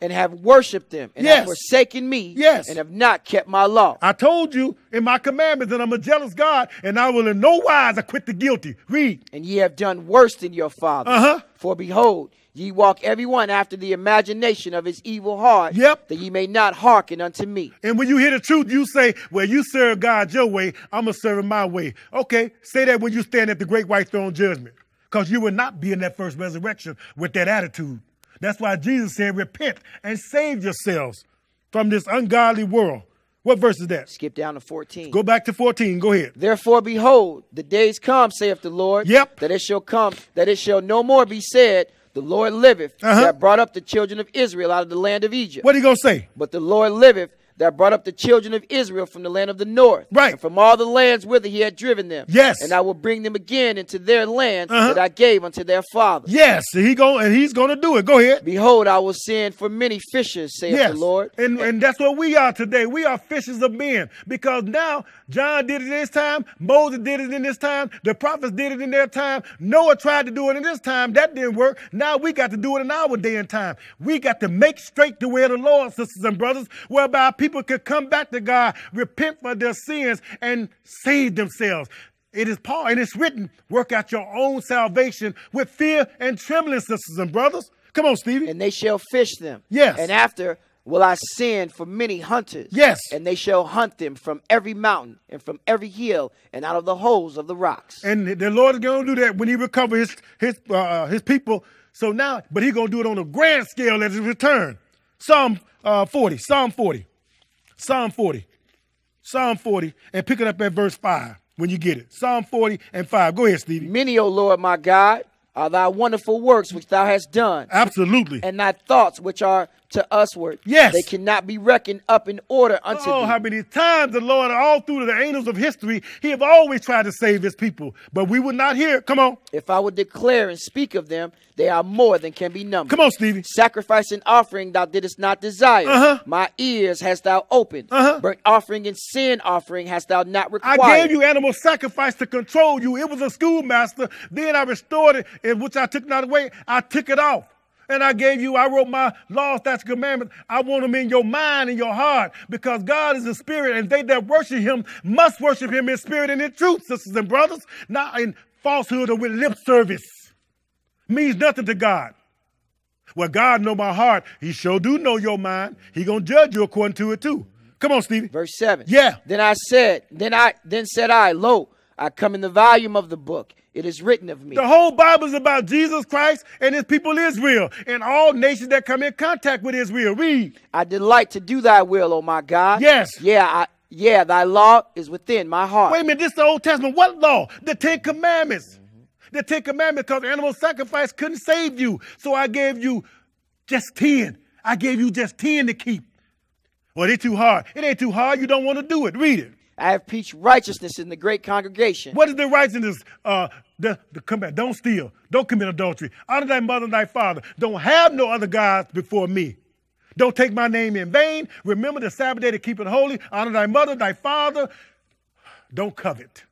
And have worshipped them and yes. have forsaken me yes. and have not kept my law. I told you in my commandments that I'm a jealous God, and I will in no wise acquit the guilty. Read. And ye have done worse than your fathers. Uh-huh. For behold, ye walk everyone after the imagination of his evil heart, yep. that ye may not hearken unto me. And when you hear the truth, you say, well, you serve God your way, I'm going to serve him my way. Okay, say that when you stand at the great white throne judgment, because you will not be in that first resurrection with that attitude. That's why Jesus said, repent and save yourselves from this ungodly world. What verse is that? Skip down to fourteen. Go back to fourteen. Go ahead. Therefore, behold, the days come, saith the Lord, yep. that it shall come, that it shall no more be said, the Lord liveth, uh-huh. that brought up the children of Israel out of the land of Egypt. What are you going to say? But the Lord liveth, that brought up the children of Israel from the land of the north, right. and from all the lands whither he had driven them. Yes. And I will bring them again into their land uh-huh. that I gave unto their fathers. Yes, he go, and he's going to do it. Go ahead. Behold, I will send for many fishers, saith yes. the Lord. And, and, and that's what we are today. We are fishers of men, because now John did it in his time. Moses did it in his time. The prophets did it in their time. Noah tried to do it in his time. That didn't work. Now we got to do it in our day and time. We got to make straight the way of the Lord, sisters and brothers, whereby our people People could come back to God, repent for their sins, and save themselves. It is Paul, and it's written, work out your own salvation with fear and trembling, sisters and brothers. Come on, Stevie. And they shall fish them. Yes. And after will I send for many hunters. Yes. And they shall hunt them from every mountain and from every hill and out of the holes of the rocks. And the Lord is going to do that when he recovers his, his, uh, his people. So now, but he's going to do it on a grand scale at his return. Psalm uh, forty, Psalm forty. Psalm forty, Psalm forty, and pick it up at verse five when you get it. Psalm forty and five. Go ahead, Stevie. Many, O Lord, my God, are thy wonderful works which thou hast done. Absolutely. And thy thoughts which are to usward. Yes. They cannot be reckoned up in order unto thee. Oh, how many times the Lord, all through the annals of history, he have always tried to save his people. But we would not hear. Come on. If I would declare and speak of them, they are more than can be numbered. Come on, Stevie. Sacrifice and offering thou didst not desire. Uh-huh. My ears hast thou opened. Uh-huh. Burnt offering and sin offering hast thou not required. I gave you animal sacrifice to control you. It was a schoolmaster. Then I restored it. In which I took not away, I took it off. And I gave you, I wrote my laws, statutes, commandments. I want them in your mind and your heart, because God is a spirit, and they that worship him must worship him in spirit and in truth, sisters and brothers, not in falsehood or with lip service. Means nothing to God. Well, God know my heart. He sure do know your mind. He gonna judge you according to it too. Come on, Stevie. Verse seven. Yeah. Then I said, then I, then said I, lo, I come in the volume of the book. It is written of me. The whole Bible is about Jesus Christ and his people Israel and all nations that come in contact with Israel. Read. I delight to do thy will, O my God. Yes. Yeah, I, yeah, thy law is within my heart. Wait a minute, this is the Old Testament. What law? The Ten Commandments. Mm-hmm. The Ten Commandments, because animal sacrifice couldn't save you. So I gave you just ten. I gave you just ten to keep. Well, they're too hard. It ain't too hard. You don't want to do it. Read it. I have preached righteousness in the great congregation. What is the righteousness? Uh, the, the command. Don't steal. Don't commit adultery. Honor thy mother and thy father. Don't have no other gods before me. Don't take my name in vain. Remember the Sabbath day to keep it holy. Honor thy mother, thy father. Don't covet.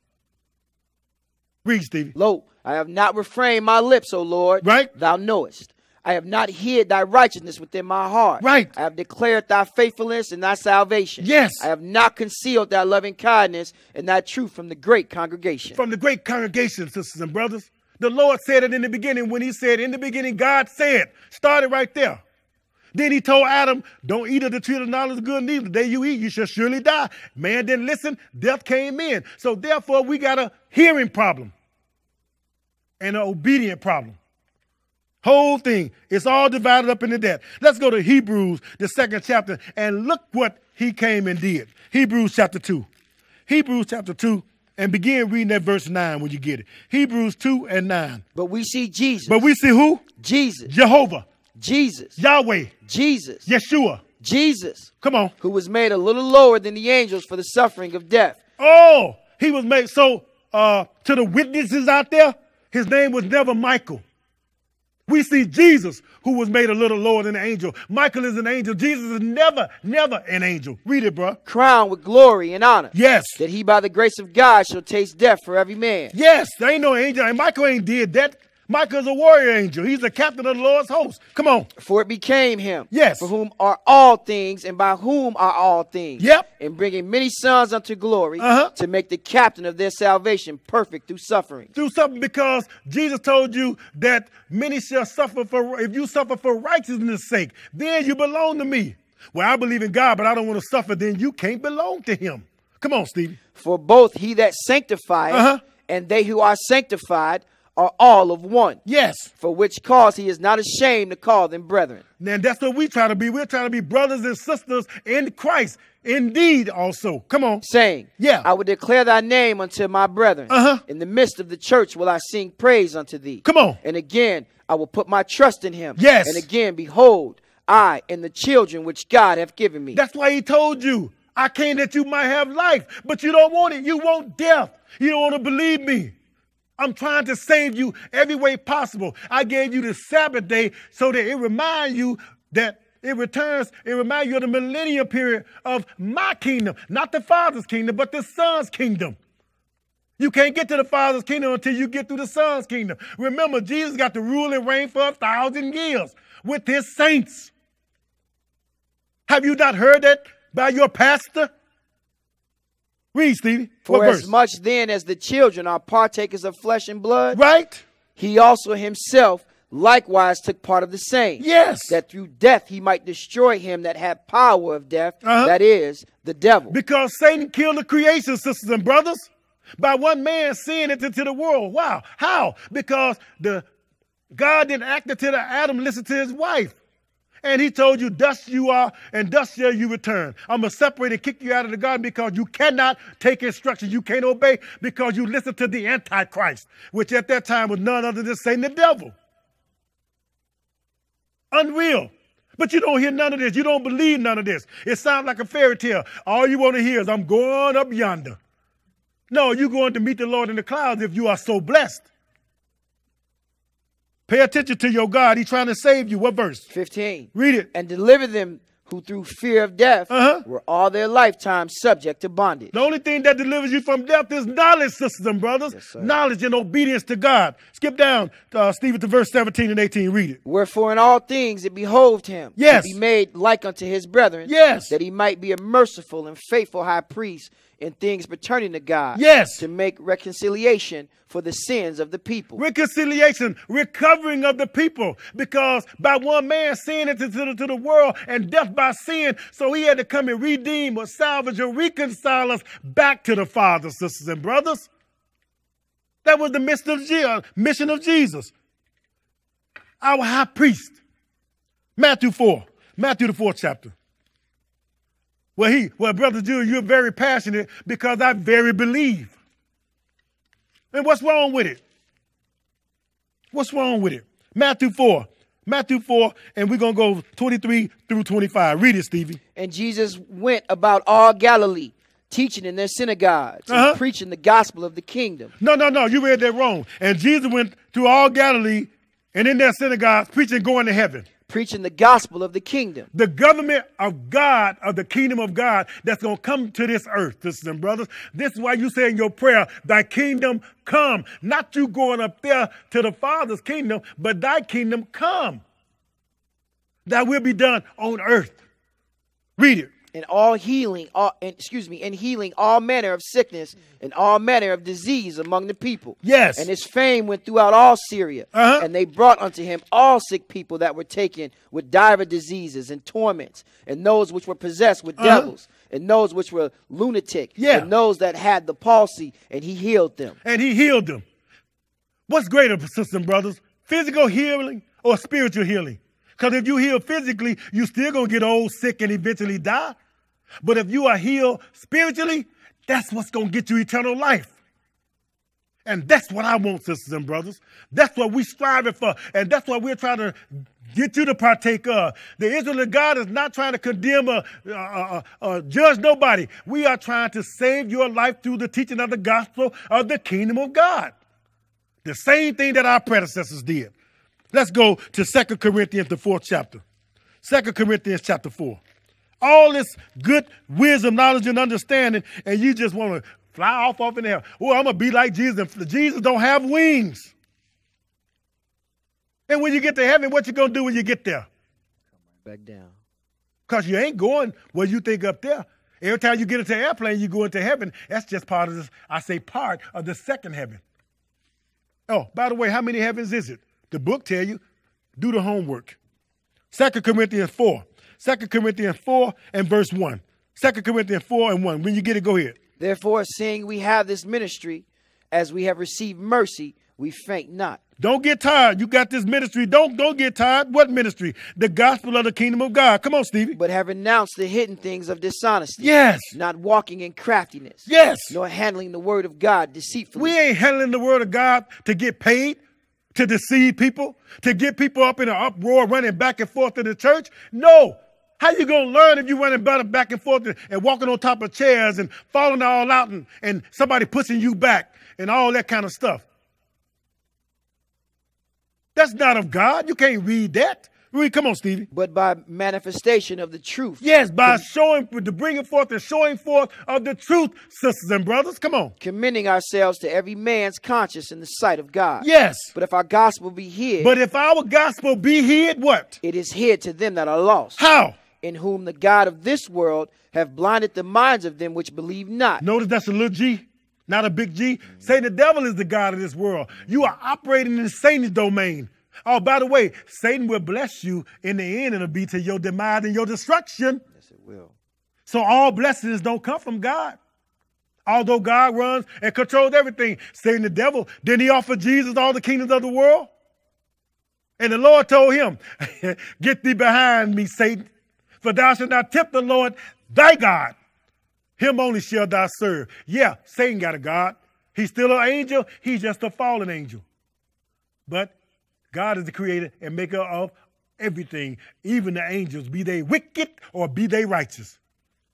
Read, Stevie. Lo, I have not refrained my lips, O Lord. Right. Thou knowest. I have not hid thy righteousness within my heart. Right. I have declared thy faithfulness and thy salvation. Yes. I have not concealed thy loving kindness and thy truth from the great congregation. From the great congregation, sisters and brothers. The Lord said it in the beginning when he said, in the beginning, God said. Started right there. Then he told Adam, don't eat of the tree of the knowledge of good and evil. The day you eat, you shall surely die. Man didn't listen. Death came in. So therefore, we got a hearing problem and an obedient problem. Whole thing. It's all divided up into that. Let's go to Hebrews, the second chapter, and look what he came and did. Hebrews chapter two. Hebrews chapter two, and begin reading at verse nine when you get it. Hebrews two and nine. But we see Jesus. But we see who? Jesus. Jehovah. Jesus. Yahweh. Jesus. Yeshua. Jesus. Come on. Who was made a little lower than the angels for the suffering of death. Oh, he was made. So uh, to the witnesses out there, his name was never Michael. We see Jesus, who was made a little lower than an angel. Michael is an angel. Jesus is never, never an angel. Read it, bro. Crowned with glory and honor. Yes. That he, by the grace of God, shall taste death for every man. Yes. There ain't no angel. And Michael ain't did that. Michael's a warrior angel. He's the captain of the Lord's host. Come on. For it became him. Yes. For whom are all things and by whom are all things. Yep. And bringing many sons unto glory uh-huh. to make the captain of their salvation perfect through suffering. Through suffering, because Jesus told you that many shall suffer for, if you suffer for righteousness' sake, then you belong to me. Well, I believe in God, but I don't want to suffer. Then you can't belong to him. Come on, Stevie. For both he that sanctifieth uh-huh. and they who are sanctified are all of one. Yes. For which cause he is not ashamed to call them brethren. Now that's what we try to be. We're trying to be brothers and sisters in Christ. Indeed also. Come on. Saying, yeah, I will declare thy name unto my brethren. Uh-huh. In the midst of the church will I sing praise unto thee. Come on. And again, I will put my trust in him. Yes. And again, behold, I and the children which God hath given me. That's why he told you, I came that you might have life, but you don't want it. You want death. You don't want to believe me. I'm trying to save you every way possible. I gave you the Sabbath day so that it reminds you that it returns, it reminds you of the millennial period of my kingdom, not the Father's kingdom, but the Son's kingdom. You can't get to the Father's kingdom until you get through the Son's kingdom. Remember, Jesus got to rule and reign for a thousand years with his saints. Have you not heard that by your pastor? Read, Stevie. For as much then as the children are partakers of flesh and blood, right? He also himself likewise took part of the same. Yes. That through death he might destroy him that had power of death, uh-huh. that is, the devil. Because Satan killed the creation, sisters and brothers, by one man sin it into the world. Wow. How? Because the God didn't act until Adam listened to his wife. And he told you, dust you are, and dust shall you return. I'm going to separate and kick you out of the garden because you cannot take instruction. You can't obey because you listen to the Antichrist, which at that time was none other than Satan, the devil. Unreal. But you don't hear none of this. You don't believe none of this. It sounds like a fairy tale. All you want to hear is, I'm going up yonder. No, you're going to meet the Lord in the clouds if you are so blessed. Pay attention to your God. He's trying to save you. What verse? fifteen. Read it. And deliver them who through fear of death uh-huh. were all their lifetime subject to bondage. The only thing that delivers you from death is knowledge, sisters and brothers. Yes, knowledge and obedience to God. Skip down, uh, Stephen, to verse seventeen and eighteen. Read it. Wherefore in all things it behoved him yes. to be made like unto his brethren, yes. that he might be a merciful and faithful high priest in things pertaining to God, yes, to make reconciliation for the sins of the people. Reconciliation, recovering of the people, because by one man sin entered to the, to the world, and death by sin. So he had to come and redeem or salvage or reconcile us back to the Father, sisters and brothers. That was the mission of Jesus, mission of Jesus, our high priest. Matthew four, Matthew the fourth chapter. Well, he, well, Brother Jude, you're very passionate because I very believe. And what's wrong with it? What's wrong with it? Matthew four. Matthew four, and we're going to go twenty-three through twenty-five. Read it, Stevie. And Jesus went about all Galilee, teaching in their synagogues, uh-huh. and preaching the gospel of the kingdom. No, no, no, you read that wrong. And Jesus went to all Galilee and in their synagogues, preaching, going to heaven. Preaching the gospel of the kingdom. The government of God, of the kingdom of God, that's going to come to this earth, sisters and brothers. This is why you say in your prayer, thy kingdom come. Not you going up there to the Father's kingdom, but thy kingdom come. Thy will be done on earth. Read it. And all healing, all, excuse me, and healing all manner of sickness and all manner of disease among the people. Yes. And his fame went throughout all Syria. Uh-huh. And they brought unto him all sick people that were taken with divers diseases and torments, and those which were possessed with uh-huh. devils, and those which were lunatic, yeah. and those that had the palsy, and he healed them. And he healed them. What's greater, sisters and brothers, physical healing or spiritual healing? Because if you heal physically, you still going to get old, sick, and eventually die. But if you are healed spiritually, that's what's going to get you eternal life. And that's what I want, sisters and brothers. That's what we're striving for. And that's what we're trying to get you to partake of. The Israel of God is not trying to condemn or, or, or, or judge nobody. We are trying to save your life through the teaching of the gospel of the kingdom of God. The same thing that our predecessors did. Let's go to Second Corinthians, the fourth chapter. Second Corinthians chapter four. All this good wisdom, knowledge, and understanding, and you just want to fly off, off in the air. Oh, I'm going to be like Jesus. And Jesus don't have wings. And when you get to heaven, what you going to do when you get there? Come back down. Because you ain't going where you think up there. Every time you get into an airplane, you go into heaven. That's just part of this, I say part of the second heaven. Oh, by the way, how many heavens is it? The book tell you, do the homework. Second Corinthians four. Second Corinthians four and verse one. Second Corinthians four and one. When you get it, go ahead. Therefore, seeing we have this ministry, as we have received mercy, we faint not. Don't get tired. You got this ministry. Don't, don't get tired. What ministry? The gospel of the kingdom of God. Come on, Stevie. But have renounced the hidden things of dishonesty. Yes. Not walking in craftiness. Yes. Nor handling the word of God deceitfully. We ain't handling the word of God to get paid, to deceive people, to get people up in an uproar, running back and forth in the church. No. How you going to learn if you're running back and forth and, and walking on top of chairs and falling all out and, and somebody pushing you back and all that kind of stuff? That's not of God. You can't read that. Read, come on, Stevie. But by manifestation of the truth. Yes, by showing, to bringing forth and showing forth of the truth, sisters and brothers. Come on. Commending ourselves to every man's conscience in the sight of God. Yes. But if our gospel be hid. But if our gospel be hid, what? It is hid to them that are lost. How? In whom the God of this world have blinded the minds of them which believe not. Notice that's a little G, not a big G. Say the devil is the God of this world. You are operating in Satan's domain. Oh, by the way, Satan will bless you in the end. It'll be to your demise and your destruction. Yes, it will. So all blessings don't come from God. Although God runs and controls everything, Satan the devil, didn't he offer Jesus all the kingdoms of the world? And the Lord told him, get thee behind me, Satan, for thou shalt not tempt the Lord thy God. Him only shall thou serve. Yeah, Satan got a God. He's still an angel. He's just a fallen angel. But God is the creator and maker of everything, even the angels, be they wicked or be they righteous.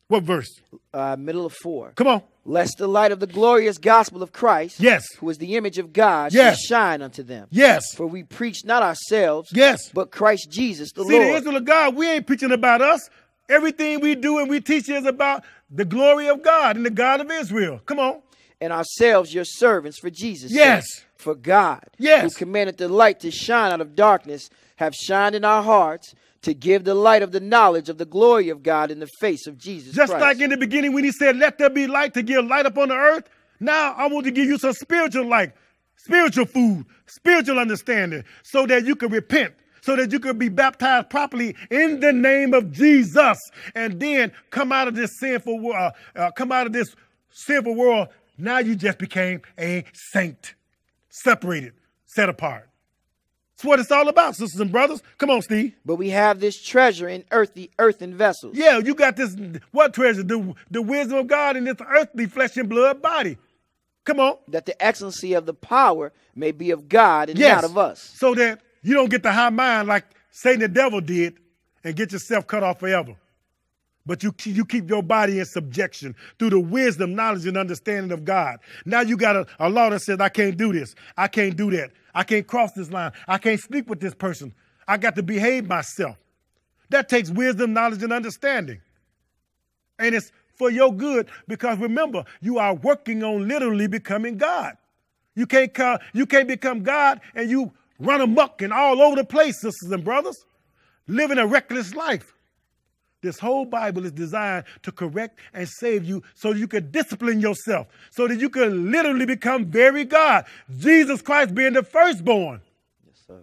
What verse? Uh, middle of four. Come on. Lest the light of the glorious gospel of Christ, yes, who is the image of God, yes, should shine unto them. Yes. For we preach not ourselves, yes, but Christ Jesus the See, Lord. See, the Israel of God, we ain't preaching about us. Everything we do and we teach is about the glory of God and the God of Israel. Come on. And ourselves your servants for Jesus' yes, sake. For God, yes, who commanded the light to shine out of darkness, have shined in our hearts to give the light of the knowledge of the glory of God in the face of Jesus Just Christ. Like in the beginning when he said, let there be light, to give light upon the earth. Now I want to give you some spiritual light, spiritual food, spiritual understanding, so that you can repent, so that you can be baptized properly in the name of Jesus, and then come out of this sinful world, uh, uh, come out of this sinful world. Now you just became a saint. Separated, set apart. That's what it's all about, sisters and brothers. Come on, Steve. But we have this treasure in earthy, earthen vessels. Yeah, you got this. What treasure? The, the wisdom of God in this earthly flesh and blood body. Come on. That the excellency of the power may be of God and yes, not of us. So that you don't get the high mind like Satan the devil did and get yourself cut off forever. But you, you keep your body in subjection through the wisdom, knowledge, and understanding of God. Now you got a, a law that says, I can't do this. I can't do that. I can't cross this line. I can't sleep with this person. I got to behave myself. That takes wisdom, knowledge, and understanding. And it's for your good, because remember, you are working on literally becoming God. You can't, call, you can't become God and you run amok and all over the place, sisters and brothers, living a reckless life. This whole Bible is designed to correct and save you so that you can discipline yourself, so that you can literally become very God, Jesus Christ being the firstborn. Yes, sir.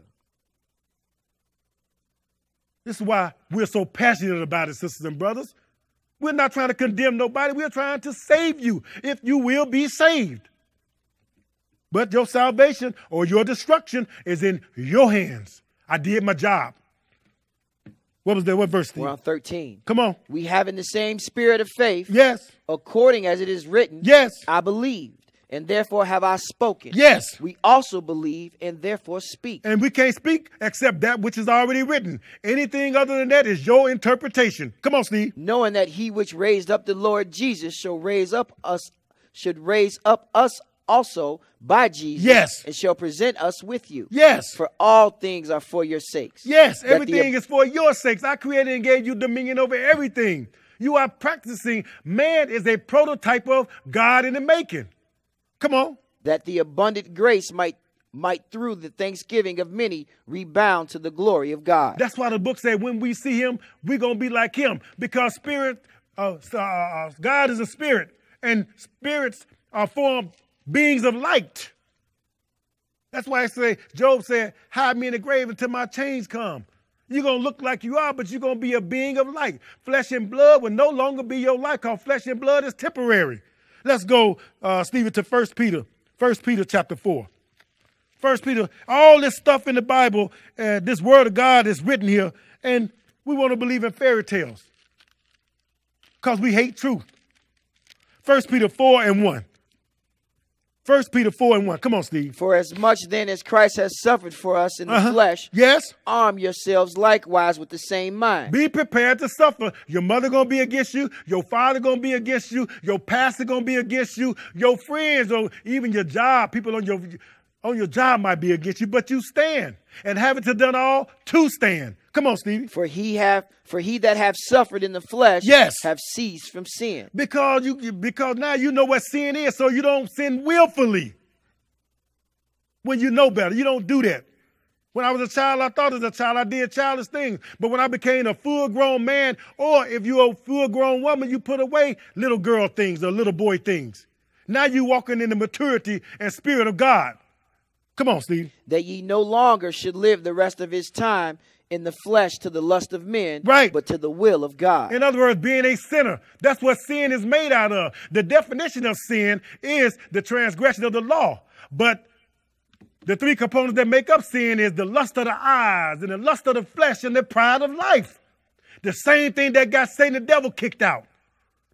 This is why we're so passionate about it, sisters and brothers. We're not trying to condemn nobody. We're trying to save you if you will be saved. But your salvation or your destruction is in your hands. I did my job. What was that? What verse? We're on thirteen. Come on. We have in the same spirit of faith. Yes. According as it is written. Yes. I believed, and therefore have I spoken. Yes. We also believe, and therefore speak. And we can't speak except that which is already written. Anything other than that is your interpretation. Come on, Steve. Knowing that he which raised up the Lord Jesus shall raise up us, should raise up us also by Jesus, yes, and shall present us with you. Yes. For all things are for your sakes. Yes, that everything is for your sakes. I created and gave you dominion over everything. You are practicing. Man is a prototype of God in the making. Come on. That the abundant grace might might through the thanksgiving of many rebound to the glory of God. That's why the book said when we see him, we're going to be like him, because spirit, uh, uh, God is a spirit, and spirits are formed beings of light. That's why I say, Job said, hide me in the grave until my chains come. You're going to look like you are, but you're going to be a being of light. Flesh and blood will no longer be your life, because flesh and blood is temporary. Let's go, uh, Stephen, to First Peter. First Peter chapter four. First Peter, all this stuff in the Bible, uh, this word of God is written here, and we want to believe in fairy tales because we hate truth. First Peter four and one. First Peter four and one. Come on, Steve. For as much then as Christ has suffered for us in the uh-huh. flesh, yes, arm yourselves likewise with the same mind. Be prepared to suffer. Your mother going to be against you. Your father going to be against you. Your pastor going to be against you. Your friends or even your job, people on your, on your job might be against you, but you stand. And having to done all, to stand. Come on, Stevie. For he have, for he that have suffered in the flesh, yes, have ceased from sin. Because you, because now you know what sin is, so you don't sin willfully. When you know better, you don't do that. When I was a child, I thought as a child, I did childish things. But when I became a full-grown man, or if you're a full-grown woman, you put away little girl things or little boy things. Now you're walking in the maturity and spirit of God. Come on, Stevie. That ye no longer should live the rest of his time in the flesh to the lust of men, right, but to the will of God. In other words, being a sinner. That's what sin is made out of. The definition of sin is the transgression of the law. But The three components that make up sin is the lust of the eyes and the lust of the flesh and the pride of life. The same thing that got Satan and the devil kicked out.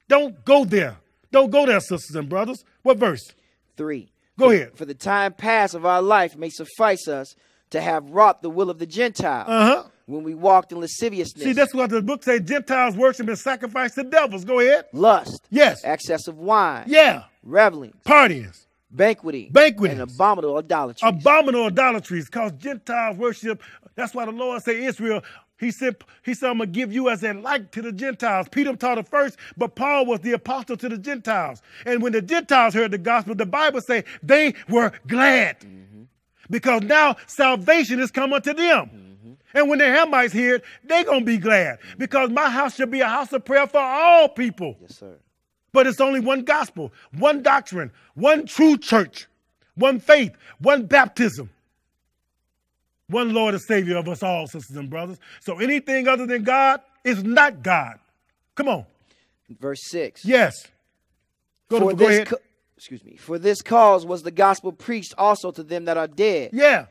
Don't go there. Don't go there, sisters and brothers. What verse? Three. Go ahead. For the time past of our life may suffice us to have wrought the will of the Gentiles uh-huh. when we walked in lasciviousness. See, that's what the book says. Gentiles worship and sacrifice to devils. Go ahead. Lust. Yes. Excess of wine. Yeah. Reveling. Partying. Banqueting. Banqueting. And abominable idolatries. Abominable idolatries. Because Gentiles worship. That's why the Lord said Israel. He said, he said, I'm going to give you as a light to the Gentiles. Peter taught it first, but Paul was the apostle to the Gentiles. And when the Gentiles heard the gospel, the Bible says they were glad mm-hmm. because now salvation has come unto them. Mm-hmm. And when the Hamites hear it, they're going to be glad mm-hmm. because my house shall be a house of prayer for all people. Yes, sir. But it's only one gospel, one doctrine, one true church, one faith, one baptism. One Lord and Savior of us all, sisters and brothers. So anything other than God is not God. Come on. Verse six. Yes. Go, for to, go ahead. Excuse me. For this cause was the gospel preached also to them that are dead. Yeah.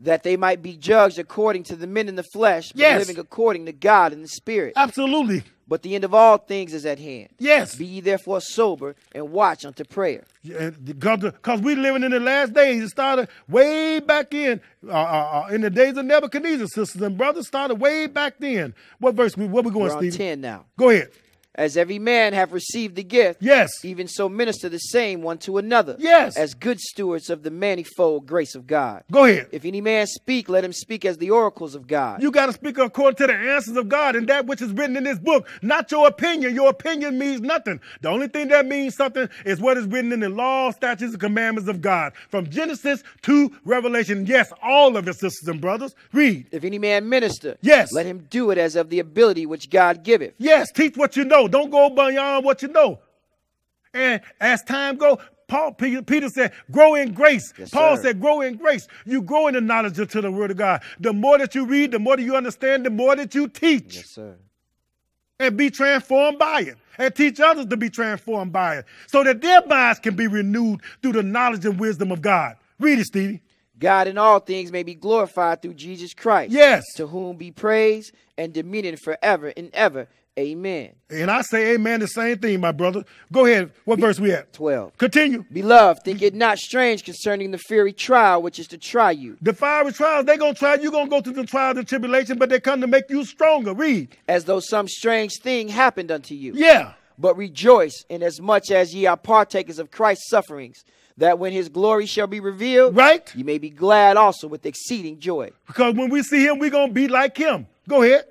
That they might be judged according to the men in the flesh, but yes. living according to God in the spirit. Absolutely. But the end of all things is at hand. Yes. Be ye therefore sober and watch unto prayer. Because we're living in the last days. It started way back in, uh, uh, in the days of Nebuchadnezzar, sisters and brothers, started way back then. What verse? Where we going, Stephen? We're on ten now. Go ahead. As every man hath received the gift, yes, even so minister the same one to another, yes, as good stewards of the manifold grace of God. Go ahead. If any man speak, let him speak as the oracles of God. You got to speak according to the answers of God and that which is written in this book, not your opinion. Your opinion means nothing. The only thing that means something is what is written in the law, statutes, and commandments of God, from Genesis to Revelation. Yes, all of it, sisters and brothers. Read. If any man minister, yes, let him do it as of the ability which God giveth. Yes, teach what you know. Don't go beyond what you know. And as time goes, Paul, Peter said, grow in grace. Yes, Paul sir. said, grow in grace. You grow in the knowledge of the word of God. The more that you read, the more that you understand, the more that you teach. Yes, sir. And be transformed by it. And teach others to be transformed by it. So that their minds can be renewed through the knowledge and wisdom of God. Read it, Stevie. God in all things may be glorified through Jesus Christ. Yes. To whom be praise and dominion forever and ever. Amen. And I say amen the same thing, my brother. Go ahead. What Be verse we at? twelve. Continue. Beloved, think it not strange concerning the fiery trial which is to try you. The fiery trials, they're going to try you. You're going to go through the trial of the tribulation, but they come to make you stronger. Read. As though some strange thing happened unto you. Yeah. But rejoice inasmuch as ye are partakers of Christ's sufferings, that when his glory shall be revealed, right, you may be glad also with exceeding joy. Because when we see him, we're going to be like him. Go ahead.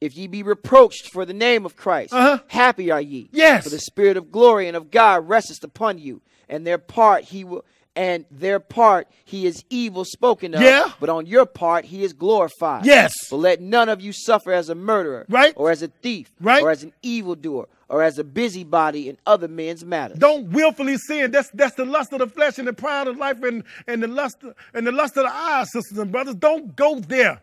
If ye be reproached for the name of Christ, uh-huh. happy are ye. Yes. For the spirit of glory and of God resteth upon you, and their part he will, and their part he is evil spoken of. Yeah. But on your part he is glorified. Yes. But let none of you suffer as a murderer, right, or as a thief, right, or as an evildoer, or as a busybody in other men's matters. Don't willfully sin. That's that's the lust of the flesh and the pride of life and and the lust and the lust of the eyes, sisters and brothers. Don't go there.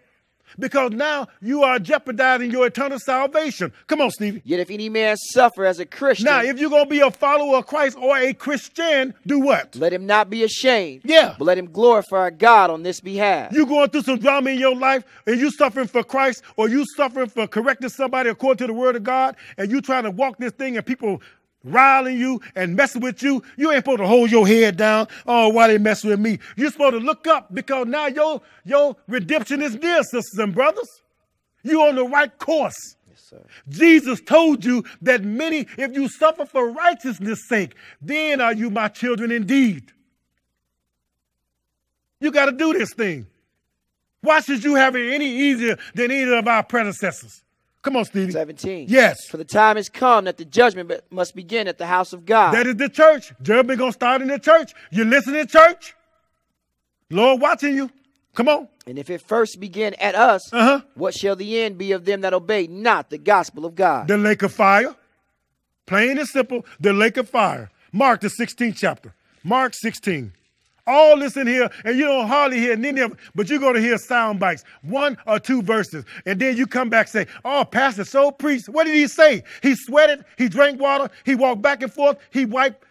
Because now you are jeopardizing your eternal salvation. Come on, Stevie. Yet if any man suffer as a Christian. Now, if you're going to be a follower of Christ or a Christian, do what? Let him not be ashamed. Yeah. But let him glorify God on this behalf. You're going through some drama in your life and you suffering for Christ or you suffering for correcting somebody according to the word of God and you trying to walk this thing and people riling you and messing with you. You ain't supposed to hold your head down. Oh, why they messing with me? You're supposed to look up because now your, your redemption is near, sisters and brothers. You're on the right course. Yes, sir. Jesus told you that many, if you suffer for righteousness' sake, then are you my children indeed. You got to do this thing. Why should you have it any easier than either of our predecessors? Come on, Stevie. seventeen. Yes. For the time has come that the judgment must begin at the house of God. That is the church. Judgment going to start in the church. You listening, church? Lord watching you. Come on. And if it first begin at us, uh-huh. what shall the end be of them that obey not the gospel of God? The lake of fire. Plain and simple, the lake of fire. Mark the sixteenth chapter. Mark sixteen. All this in here, and you don't hardly hear any of it, but you're going to hear sound bites, one or two verses. And then you come back and say, oh, pastor, so preached. What did he say? He sweated. He drank water. He walked back and forth. He wiped,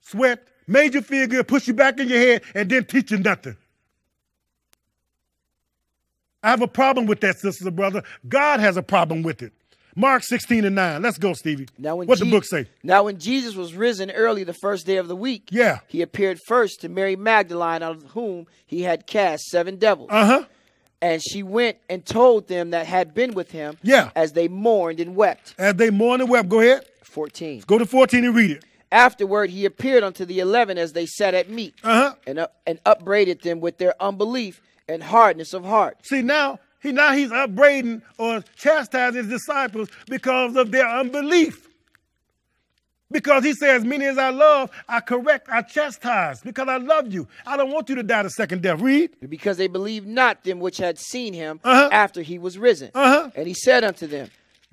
sweat, made you feel good, pushed you back in your head, and didn't teach you nothing. I have a problem with that, sisters and brothers. God has a problem with it. Mark sixteen and nine. Let's go, Stevie. Now, when What's Je the book say? Now, when Jesus was risen early the first day of the week, yeah. he appeared first to Mary Magdalene, out of whom he had cast seven devils. Uh-huh. And she went and told them that had been with him yeah. as they mourned and wept. As they mourned and wept. Go ahead. fourteen. Let's go to fourteen and read it. Afterward, he appeared unto the eleven as they sat at meat uh-huh. and, uh, and upbraided them with their unbelief and hardness of heart. See, now... He, now he's upbraiding or chastising his disciples because of their unbelief. Because he says, many as I love, I correct, I chastise, because I love you. I don't want you to die the second death. Read. Because they believed not them which had seen him uh-huh. after he was risen. Uh-huh. And he said unto them,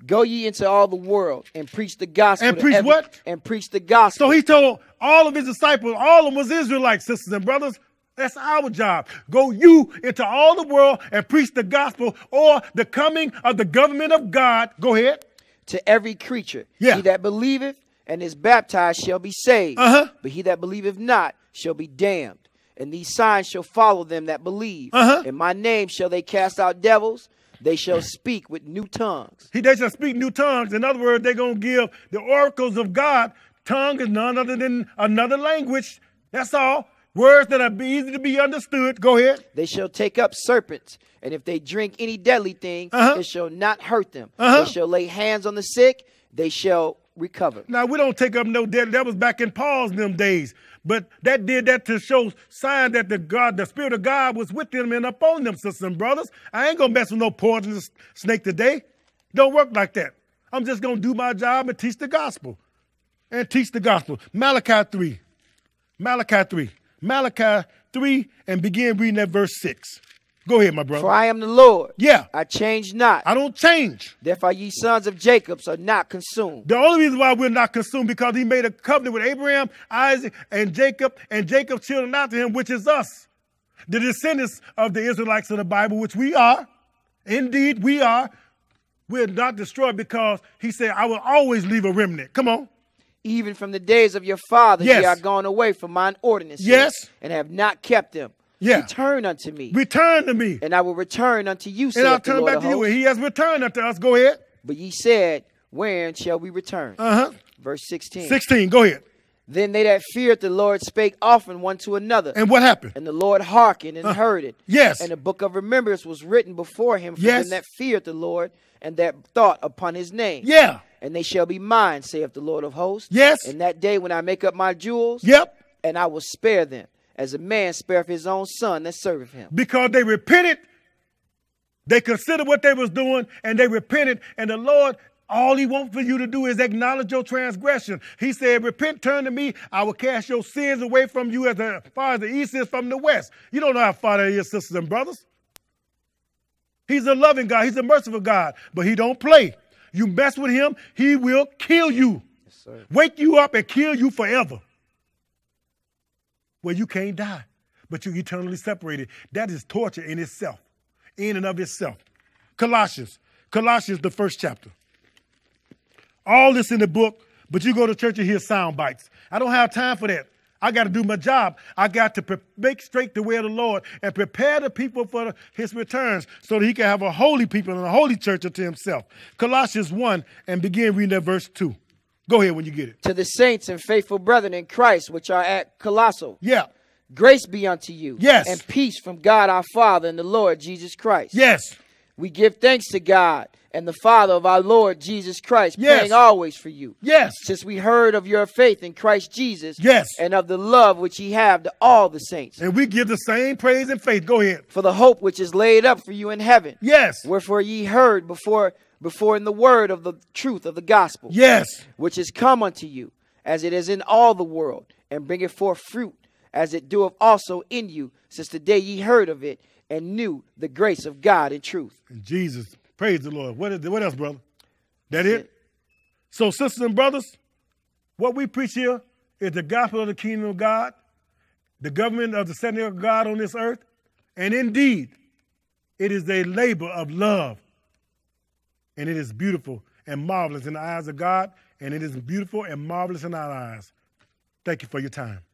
go ye into all the world and preach the gospel. And preach every, what? And preach the gospel. So he told all of his disciples, all of them was Israelites, sisters and brothers. That's our job. Go you into all the world and preach the gospel, or the coming of the government of God. Go ahead. To every creature. Yeah. He that believeth and is baptized shall be saved. Uh-huh. But he that believeth not shall be damned. And these signs shall follow them that believe. Uh-huh. In my name shall they cast out devils. They shall speak with new tongues. He, they shall speak new tongues. In other words, they're going to give the oracles of God. Tongue is none other than another language. That's all. Words that are easy to be understood. Go ahead. They shall take up serpents, and if they drink any deadly thing, uh-huh. it shall not hurt them. Uh-huh. They shall lay hands on the sick. They shall recover. Now, we don't take up no deadly. That was back in Paul's them days. But that did that to show sign that the God, the Spirit of God was with them and upon them, sisters and brothers. I ain't going to mess with no poisonous snake today. Don't work like that. I'm just going to do my job and teach the gospel. And teach the gospel. Malachi three. Malachi three. Malachi three and begin reading at verse six. Go ahead, my brother. For I am the Lord. Yeah. I change not. I don't change. Therefore ye sons of Jacob are not consumed. The only reason why we're not consumed, because he made a covenant with Abraham, Isaac, and Jacob, and Jacob's children after him, which is us, the descendants of the Israelites of the Bible, which we are. Indeed, we are. We're not destroyed, because he said, I will always leave a remnant. Come on. Even from the days of your father, yes. ye are gone away from mine ordinances, yes. and have not kept them. Yeah. Return unto me. Return to me. And I will return unto you, saith the Lord of hosts. And I'll turn back to you. And he has returned unto us. Go ahead. But ye said, wherein shall we return? Uh-huh. Verse sixteen. sixteen, go ahead. Then they that feared the Lord spake often one to another. And what happened? And the Lord hearkened and uh, heard it. Yes. And a book of remembrance was written before him for yes. them that feared the Lord and that thought upon his name. Yeah. And they shall be mine, saith the Lord of hosts. Yes. And that day when I make up my jewels. Yep. And I will spare them, as a man spareth his own son that serveth him. Because they repented. They considered what they was doing, and they repented. And the Lord, all he wants for you to do is acknowledge your transgression. He said, repent, turn to me. I will cast your sins away from you as far as the east is from the west. You don't know how far that is, sisters and brothers. He's a loving God. He's a merciful God. But he don't play. You mess with him, he will kill you. Yes, sir. Wake you up and kill you forever. Well, you can't die, but you're eternally separated. That is torture in itself, in and of itself. Colossians. Colossians, the first chapter. All this in the book, but you go to church and hear sound bites. I don't have time for that. I got to do my job. I got to make straight the way of the Lord and prepare the people for the, his returns, so that he can have a holy people and a holy church unto himself. Colossians one and begin reading at verse two. Go ahead when you get it. To the saints and faithful brethren in Christ, which are at Colosso. Yeah. Grace be unto you. Yes. And peace from God our Father and the Lord Jesus Christ. Yes. We give thanks to God and the Father of our Lord Jesus Christ, yes. praying always for you. Yes. Since we heard of your faith in Christ Jesus. Yes. And of the love which ye have to all the saints. And we give the same praise and faith. Go ahead. For the hope which is laid up for you in heaven. Yes. Wherefore ye heard before, before in the word of the truth of the gospel. Yes. Which is come unto you, as it is in all the world, and bringeth forth fruit, as it doeth also in you, since the day ye heard of it, and knew the grace of God in truth. And Jesus, praise the Lord. What, is, what else, brother? That That's it? it? So, sisters and brothers, what we preach here is the gospel of the kingdom of God, the government of the setting of God on this earth, and indeed, it is a labor of love, and it is beautiful and marvelous in the eyes of God, and it is beautiful and marvelous in our eyes. Thank you for your time.